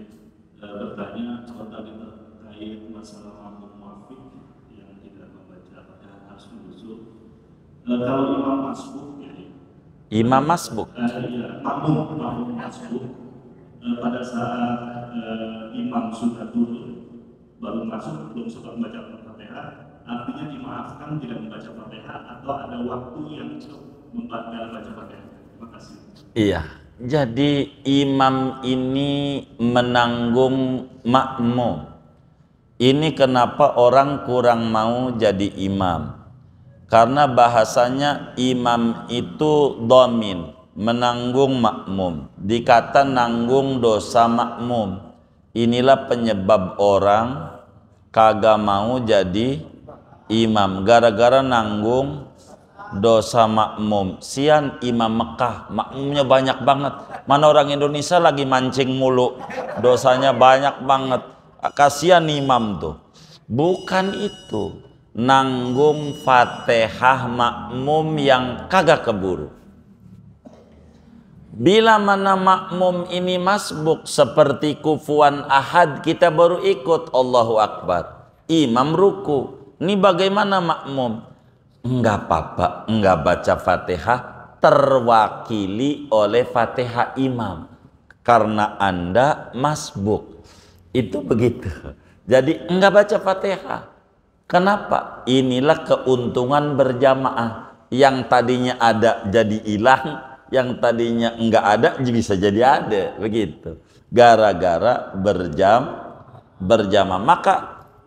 Bertanya kalau tadi terkait masalah makmum muafik yang tidak membaca Fatihah harus menyusul. Kalau imam masbuk, imam masbuk. Iya, makmum masbuk. Pada saat imam sudah turun baru masuk, belum sempat membaca Fatihah, artinya dimaafkan tidak membaca Fatihah atau ada waktu yang cukup membaca Fatihah? Terima kasih. Iya. Jadi imam ini menanggung makmum. Ini kenapa orang kurang mau jadi imam? Karena bahasanya imam itu domin, menanggung makmum. Dikata nanggung dosa makmum. Inilah penyebab orang kagak mau jadi imam. Gara-gara nanggung dosa makmum. Sian imam Mekah, makmumnya banyak banget. Mana orang Indonesia lagi mancing mulu, dosanya banyak banget. Kasian imam tuh. Bukan itu, nanggung Fatihah makmum yang kagak keburu. Bila mana makmum ini masbuk seperti kufuan ahad, kita baru ikut Allahu Akbar. Imam ruku. Ini bagaimana makmum? Enggak apa-apa, enggak baca Fatihah, terwakili oleh Fatihah imam. Karena Anda masbuk. Itu begitu. Jadi enggak baca Fatihah. Kenapa? Inilah keuntungan berjamaah. Yang tadinya ada jadi hilang, yang tadinya enggak ada bisa jadi ada, begitu. Gara-gara berjamaah. Maka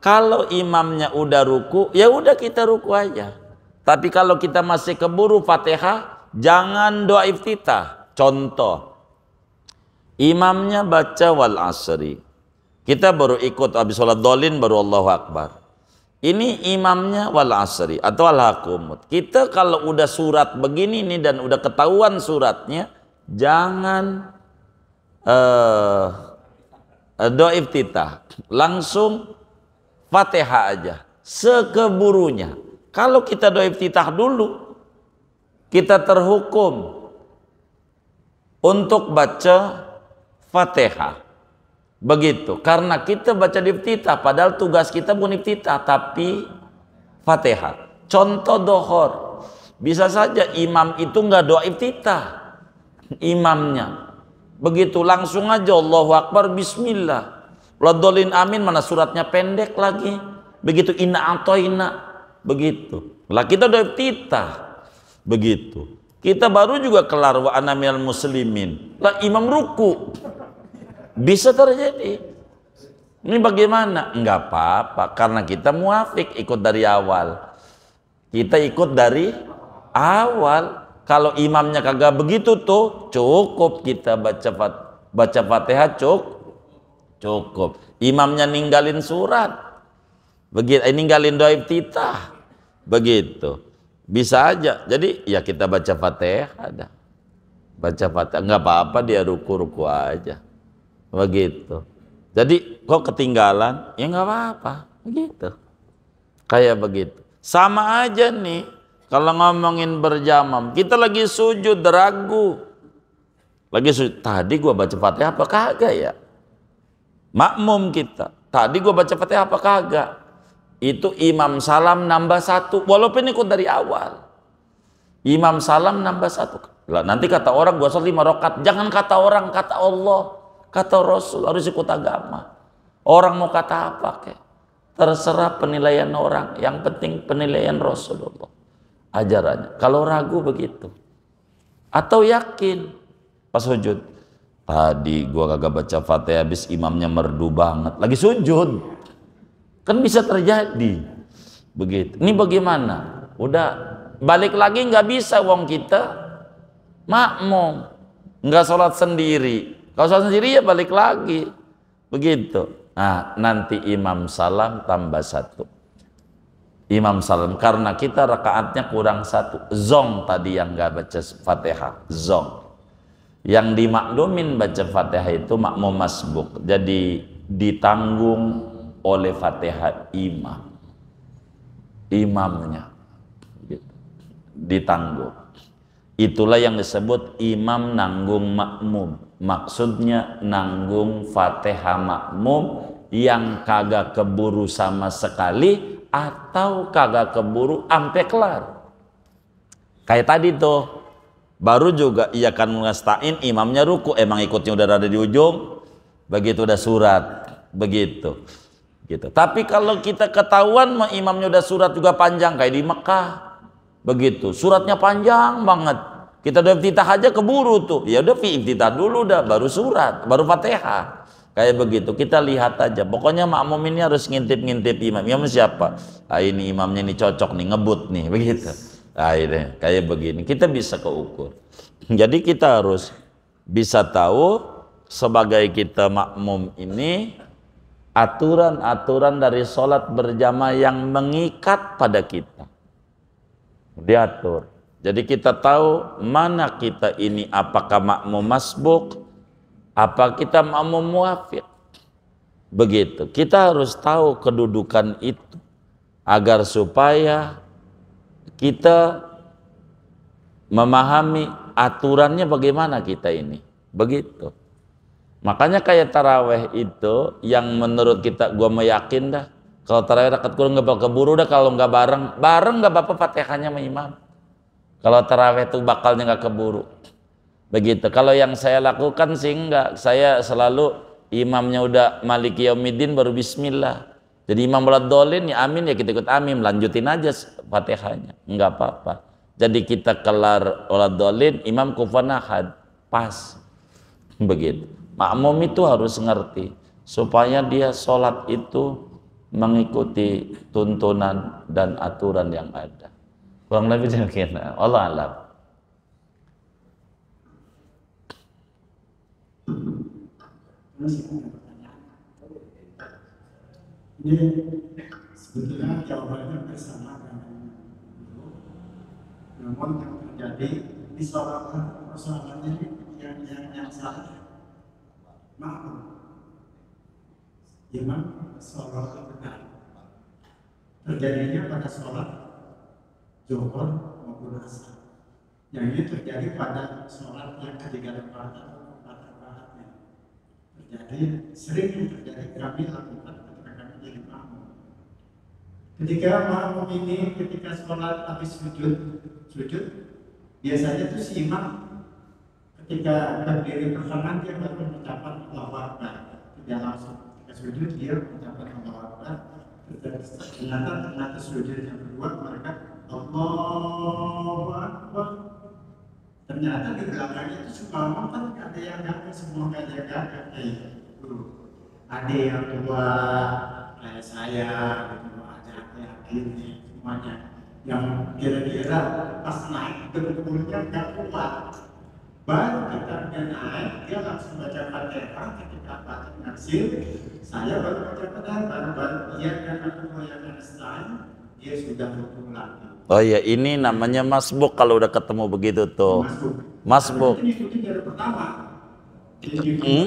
kalau imamnya udah ruku, ya udah kita ruku aja. Tapi kalau kita masih keburu Fatihah, jangan doa iftitah. Contoh, imamnya baca wal asri. Kita baru ikut habis sholat dolin baru Allahu Akbar. Ini imamnya wal asri atau al hakumut. Kita kalau udah surat begini nih dan udah ketahuan suratnya, jangan doa iftitah, langsung Fatihah aja sekeburunya. Kalau kita doa iftitah dulu, kita terhukum untuk baca Fatihah. Begitu, karena kita baca iftitah, padahal tugas kita bukan iftitah, tapi Fatihah. Contoh dohor, bisa saja imam itu nggak doa iftitah, imamnya. Begitu langsung aja Allahu Akbar, Bismillah, Ladolin amin, mana suratnya pendek lagi. Begitu inna atoina, begitu. Lah kita doa iftitah, begitu. Kita baru juga kelar wa ana minal muslimin. Lah imam ruku. Bisa terjadi. Ini bagaimana? Enggak apa-apa, karena kita muafik ikut dari awal. Kita ikut dari awal. Kalau imamnya kagak begitu tuh, cukup kita baca Fatihah cukup. Imamnya ninggalin surat. Begitu ninggalin doa iftitah. Begitu. Bisa aja. Jadi ya kita baca Fatihah dah. Baca Fatihah enggak apa-apa, dia ruku-ruku aja. Begitu. Jadi kok ketinggalan? Ya nggak apa-apa. Begitu. Kayak begitu. Sama aja nih. Kalau ngomongin berjamam, kita lagi sujud ragu. Lagi sujud. Tadi gua baca Fatihah apa kagak ya? Makmum kita. Tadi gua baca Fatihah apa kagak? Itu imam salam nambah satu. Walaupun ikut dari awal. Imam salam nambah satu. Lah nanti kata orang gua sholat 5 rakaat. Jangan kata orang, kata Allah. Kata Rasul, harus ikut agama. Orang mau kata apa kek, terserah penilaian orang. Yang penting penilaian Rasulullah, ajarannya. Kalau ragu begitu, atau yakin pas sujud. Tadi gua kagak baca Fatihah, habis imamnya merdu banget. Lagi sujud, kan bisa terjadi. Begitu. Ini bagaimana? Udah balik lagi nggak bisa, wong kita makmum, nggak sholat sendiri. Kalau sholat sendiri ya balik lagi. Begitu. Nah nanti imam salam tambah satu. Imam salam. Karena kita rakaatnya kurang satu. Zong tadi yang gak baca Fatihah. Zong. Yang dimaklumin baca Fatihah itu makmum masbuk. Jadi ditanggung oleh Fatihah imam. Imamnya. Gitu. Ditanggung. Itulah yang disebut imam nanggung makmum. Maksudnya nanggung Fatihah makmum yang kagak keburu sama sekali atau kagak keburu ampe kelar. Kayak tadi tuh baru juga ia kan ngestain imamnya ruku, emang ikutnya udah ada di ujung, begitu udah surat, begitu. Gitu. Tapi kalau kita ketahuan imamnya udah surat juga panjang kayak di Mekah, begitu. Suratnya panjang banget. Kita udah iftitah aja keburu tuh. Ya udah iftitah dulu dah, baru surat, baru Fatihah. Kayak begitu, kita lihat aja. Pokoknya makmum ini harus ngintip-ngintip imam. Imam siapa? Ah, ini imamnya nih cocok nih, ngebut nih, begitu. Ah, ini kayak begini. Kita bisa keukur. Jadi kita harus bisa tahu sebagai kita makmum ini aturan-aturan dari sholat berjamaah yang mengikat pada kita. Diatur. Jadi kita tahu mana kita ini, apakah makmum masbuk, apa kita makmum muwafiq. Begitu, kita harus tahu kedudukan itu agar supaya kita memahami aturannya bagaimana kita ini. Begitu, makanya kayak taraweh itu yang menurut kita, gua meyakin dah kalau taraweh rakaat kurang nggak bakal keburu dah kalau nggak bareng nggak apa-apa Fatihahnya sama imam. Kalau taraweh tuh bakalnya nggak keburu. Begitu, kalau yang saya lakukan sih enggak, saya selalu imamnya udah maliki yaumiddin baru bismillah. Jadi imam boleh dolin ya amin, ya kita ikut amin, lanjutin aja Fatihahnya, enggak apa-apa. Jadi kita kelar boleh dolin, imam kufan ahad, pas. Begitu, makmum itu harus ngerti supaya dia sholat itu mengikuti tuntunan dan aturan yang ada. Kurang lebih demikian, Allah alam. Ini sebetulnya jawabannya bersama dengan itu, namun yang terjadi di soal persoalannya di pikiran yang salah. Maaf, memang soal kebenaran terjadinya pada sholat Zuhur maupun Asar, yang ini terjadi pada sholat yang ketiga rakaat. Jadi sering terjadi kami lakukan ketika kami jadi makmum. Ketika makmum ini ketika sholat habis sujud, biasanya itu si imam ketika berdiri perlahan dia baru mengucapkan Allahu Akbar. Tidak langsung ketika sujud dia mengucapkan Allahu Akbar. Ternyata sujud yang kedua mereka Allahu Akbar. Ternyata di belakangnya itu suka makan, ada yang gagak, semua gagak, kayak guru. Ada yang tua, kayak saya, gitu aja, kayak gini, semuanya. Yang kira-kira pas naik dengkulnya gak kuat. Baru kita naik, dia langsung baca Fatihah, ketika baca naksir, saya baru baca Fatihah, baru dia karena kemuliaan Islam, dia sudah hukum lagi. Oh iya, ini namanya masbuk kalau udah ketemu begitu tuh. Masbuk.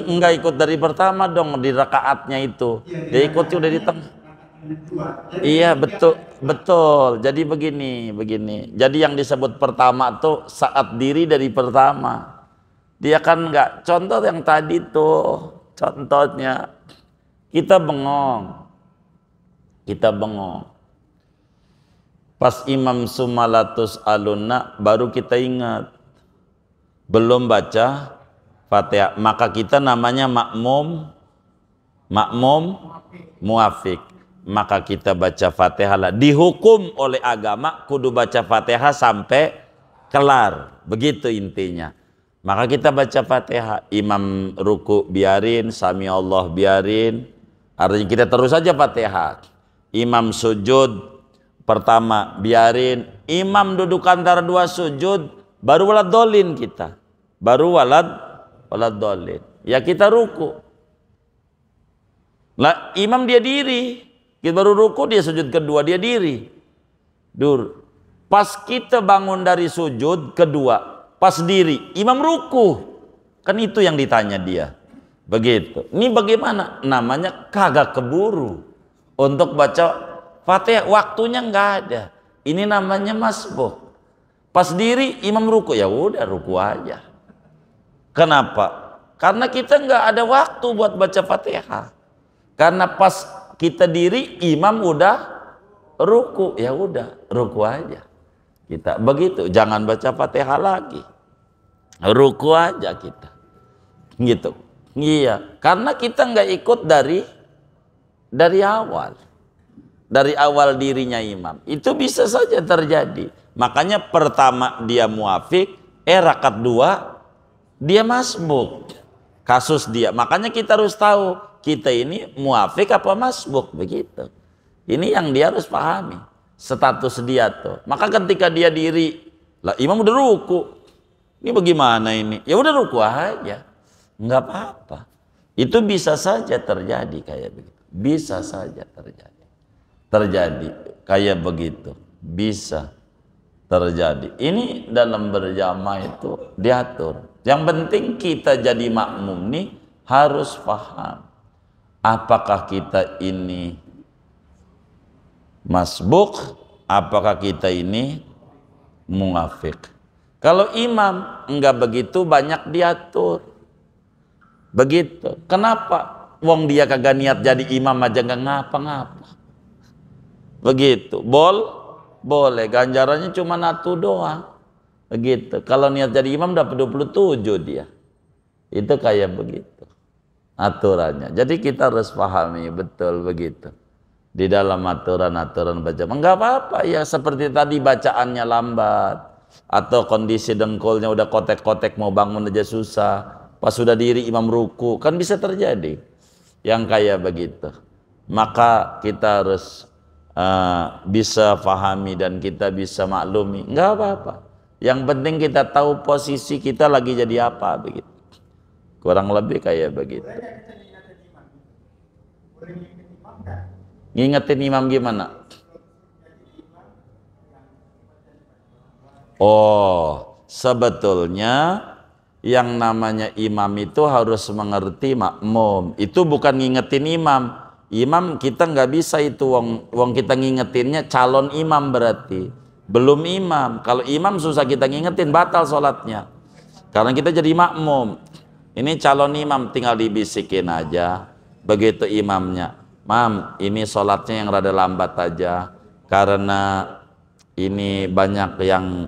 Enggak ikut dari pertama dong di rakaatnya itu. Dia ikut udah di tengah. Iya, betul, betul. Jadi begini. Jadi yang disebut pertama tuh saat diri dari pertama. Dia kan enggak, contoh yang tadi tuh, contohnya kita bengong. Pas imam sumalatus alunna baru kita ingat belum baca Fatihah, maka kita namanya makmum muafik. Maka kita baca Fatihah lah, dihukum oleh agama kudu baca Fatihah sampai kelar, begitu intinya. Maka kita baca Fatihah, imam ruku biarin, sami Allah biarin, artinya kita terus saja Fatihah. Imam sujud pertama biarin, imam duduk antara dua sujud baru walad dolin kita, baru walad dolin. Ya kita ruku. Lah imam dia diri, kita baru ruku dia sujud kedua dia diri. Dur. Pas kita bangun dari sujud kedua, pas diri, imam ruku. Kan itu yang ditanya dia. Begitu. Ini bagaimana? Namanya kagak keburu untuk baca Fatihah, waktunya nggak ada. Ini namanya masbuk. Pas diri imam ruku, ya udah ruku aja. Kenapa? Karena kita nggak ada waktu buat baca Fatihah. Karena pas kita diri imam udah ruku, ya udah ruku aja. Kita begitu, jangan baca Fatihah lagi. Ruku aja kita. Gitu. Iya, karena kita nggak ikut dari awal. Dari awal dirinya imam. Itu bisa saja terjadi. Makanya pertama dia muafik, rakaat dua dia masbuk. Kasus dia. Makanya kita harus tahu kita ini muafik apa masbuk begitu. Ini yang dia harus pahami. Status dia tuh. Maka ketika dia diri, lah imam udah ruku. Ini bagaimana ini? Ya udah ruku aja. Enggak apa-apa. Itu bisa saja terjadi kayak begitu. Bisa saja terjadi. Terjadi kayak begitu. Bisa terjadi. Ini dalam berjamaah itu diatur. Yang penting kita jadi makmum nih harus paham apakah kita ini masbuk, apakah kita ini muafik. Kalau imam enggak begitu banyak diatur. Begitu. Kenapa? Wong dia kagak niat jadi imam aja enggak ngapa-ngapa. Begitu. Boleh, ganjarannya cuma 1 doang. Begitu. Kalau niat jadi imam dapat 27 dia. Itu kayak begitu aturannya. Jadi kita harus pahami betul begitu. Di dalam aturan-aturan baca. Enggak apa-apa ya seperti tadi bacaannya lambat. Atau kondisi dengkulnya udah kotek-kotek mau bangun aja susah. Pas sudah diri imam ruku. Kan bisa terjadi. Yang kayak begitu. Maka kita harus bisa fahami dan kita bisa maklumi. Enggak apa-apa. Yang penting kita tahu posisi kita lagi jadi apa begitu. Kurang lebih kayak begitu. Ngingetin imam gimana? Oh, sebetulnya yang namanya imam itu harus mengerti makmum. Itu bukan ngingetin imam. Imam kita nggak bisa itu, wong kita ngingetinnya calon imam berarti. Belum imam. Kalau imam susah kita ngingetin, batal sholatnya. Karena kita jadi makmum. Ini calon imam, tinggal dibisikin aja. Begitu imamnya. Mam, ini sholatnya yang rada lambat aja. Karena ini banyak yang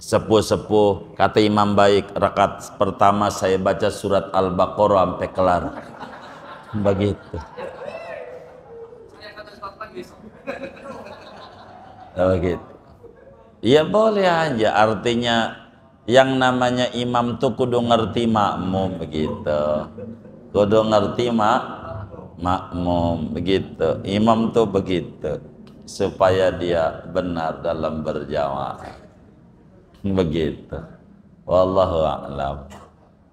sepuh-sepuh. Kata imam baik, rakaat pertama saya baca surat Al-Baqarah sampai kelar. Begitu. Gitu. Ya boleh aja, artinya yang namanya imam tuh kudu ngerti makmum begitu. Kudu ngerti makmum begitu. Imam tuh begitu supaya dia benar dalam berjamaah. Begitu. Wallahu a'lam.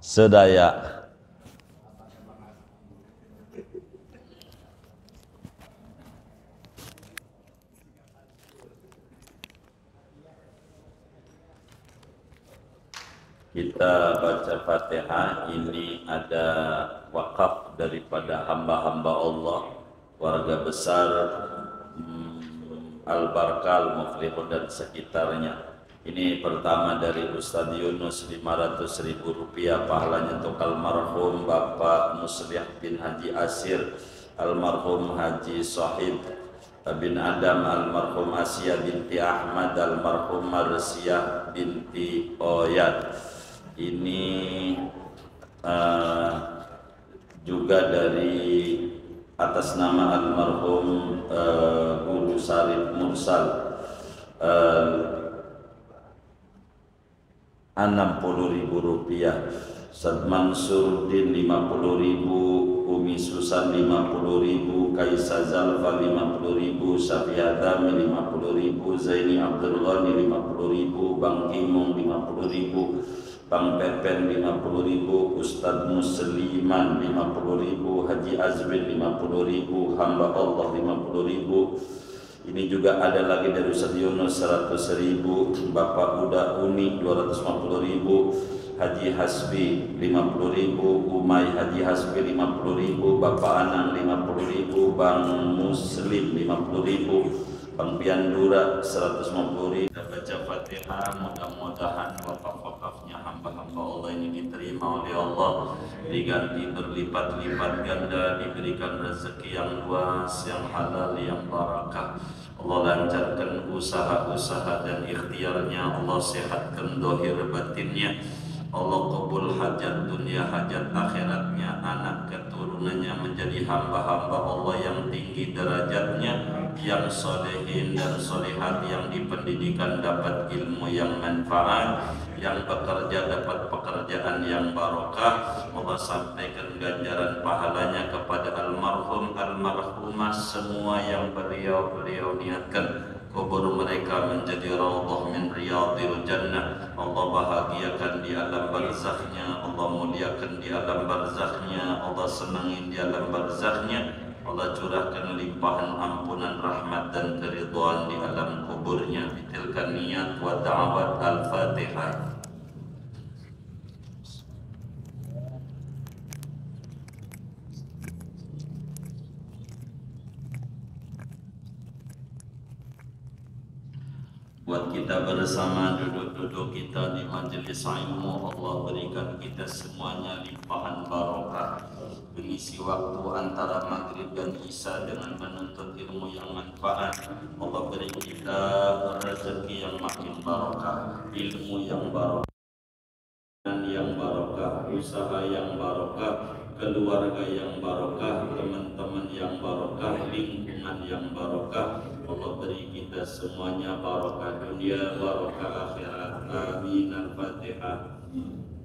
Sudah ya. Kita baca Fatihah, ini ada wakaf daripada hamba-hamba Allah, warga besar Al-Barkal, Muflihun dan sekitarnya. Ini pertama dari Ustadz Yunus, 500.000 rupiah, pahalanya untuk almarhum Bapak Muslih bin Haji Asir, almarhum Haji Sohib bin Adam, almarhum Asia binti Ahmad, almarhum Marsiah binti Oyad. Ini juga dari atas nama almarhum Guru Sarif Mursal 60.000 rupiah, Ustaz Mansuruddin 50.000, Umi Susan 50.000, Kaisa Zalfa 50.000, Syafiat Dami 50.000, Zaini Abdullah 50.000, Bang Kimung 50.000, Bang Pepen 50.000, Ustadz Musliman 50.000, Haji Azmin 50.000, Hamba Allah 50.000. Ini juga ada lagi dari Ustadz Yunus 100.000, Bapak Uda Uni 250.000, Haji Hasbi 50.000, Umay Haji Hasbi 50.000, Bapak Anang 50.000, Bang Muslim 50.000, Bang Piandura 150.000. Kita baca Fatihah, mudah-mudahan wakaf-wakafnya hamba-hamba Allah ini diterima oleh Allah, diganti berlipat-lipat ganda, diberikan rezeki yang luas, yang halal, yang barakah. Allah lancarkan usaha-usaha dan ikhtiarnya, Allah sehatkan dohir batinnya, Allah kabul hajat dunia, hajat akhiratnya, anak keturunannya menjadi hamba-hamba Allah yang tinggi derajatnya, yang solehin dan solehat, yang dipendidikan dapat ilmu yang manfaat, yang bekerja dapat pekerjaan yang barokah. Allah sampaikan ganjaran pahalanya kepada almarhum almarhumah semua yang beliau niatkan. Kubur mereka menjadi raudhah min riyadil jannah. Allah bahagiakan di alam barzakhnya, Allah muliakan di alam barzakhnya, Allah senangi di alam barzakhnya. Allah curahkan limpahan ampunan, rahmat dan keridhaan di alam kuburnya. Fitilkan niat wa ta'awad. Al-Fatihah. Buat kita bersama duduk-duduk kita di majelis ilmu, Allah berikan kita semuanya limpahan barokah. Mengisi waktu antara maghrib dan isya dengan menuntut ilmu yang manfaat. Allah beri kita rezeki yang makin barokah, ilmu yang barokah, dan yang barokah, usaha yang barokah, keluarga yang barokah, teman-teman yang barokah, lingkungan yang barokah. Allah beri kita semuanya barokah dunia, barokah akhirat. Amin. Al-Fatihah.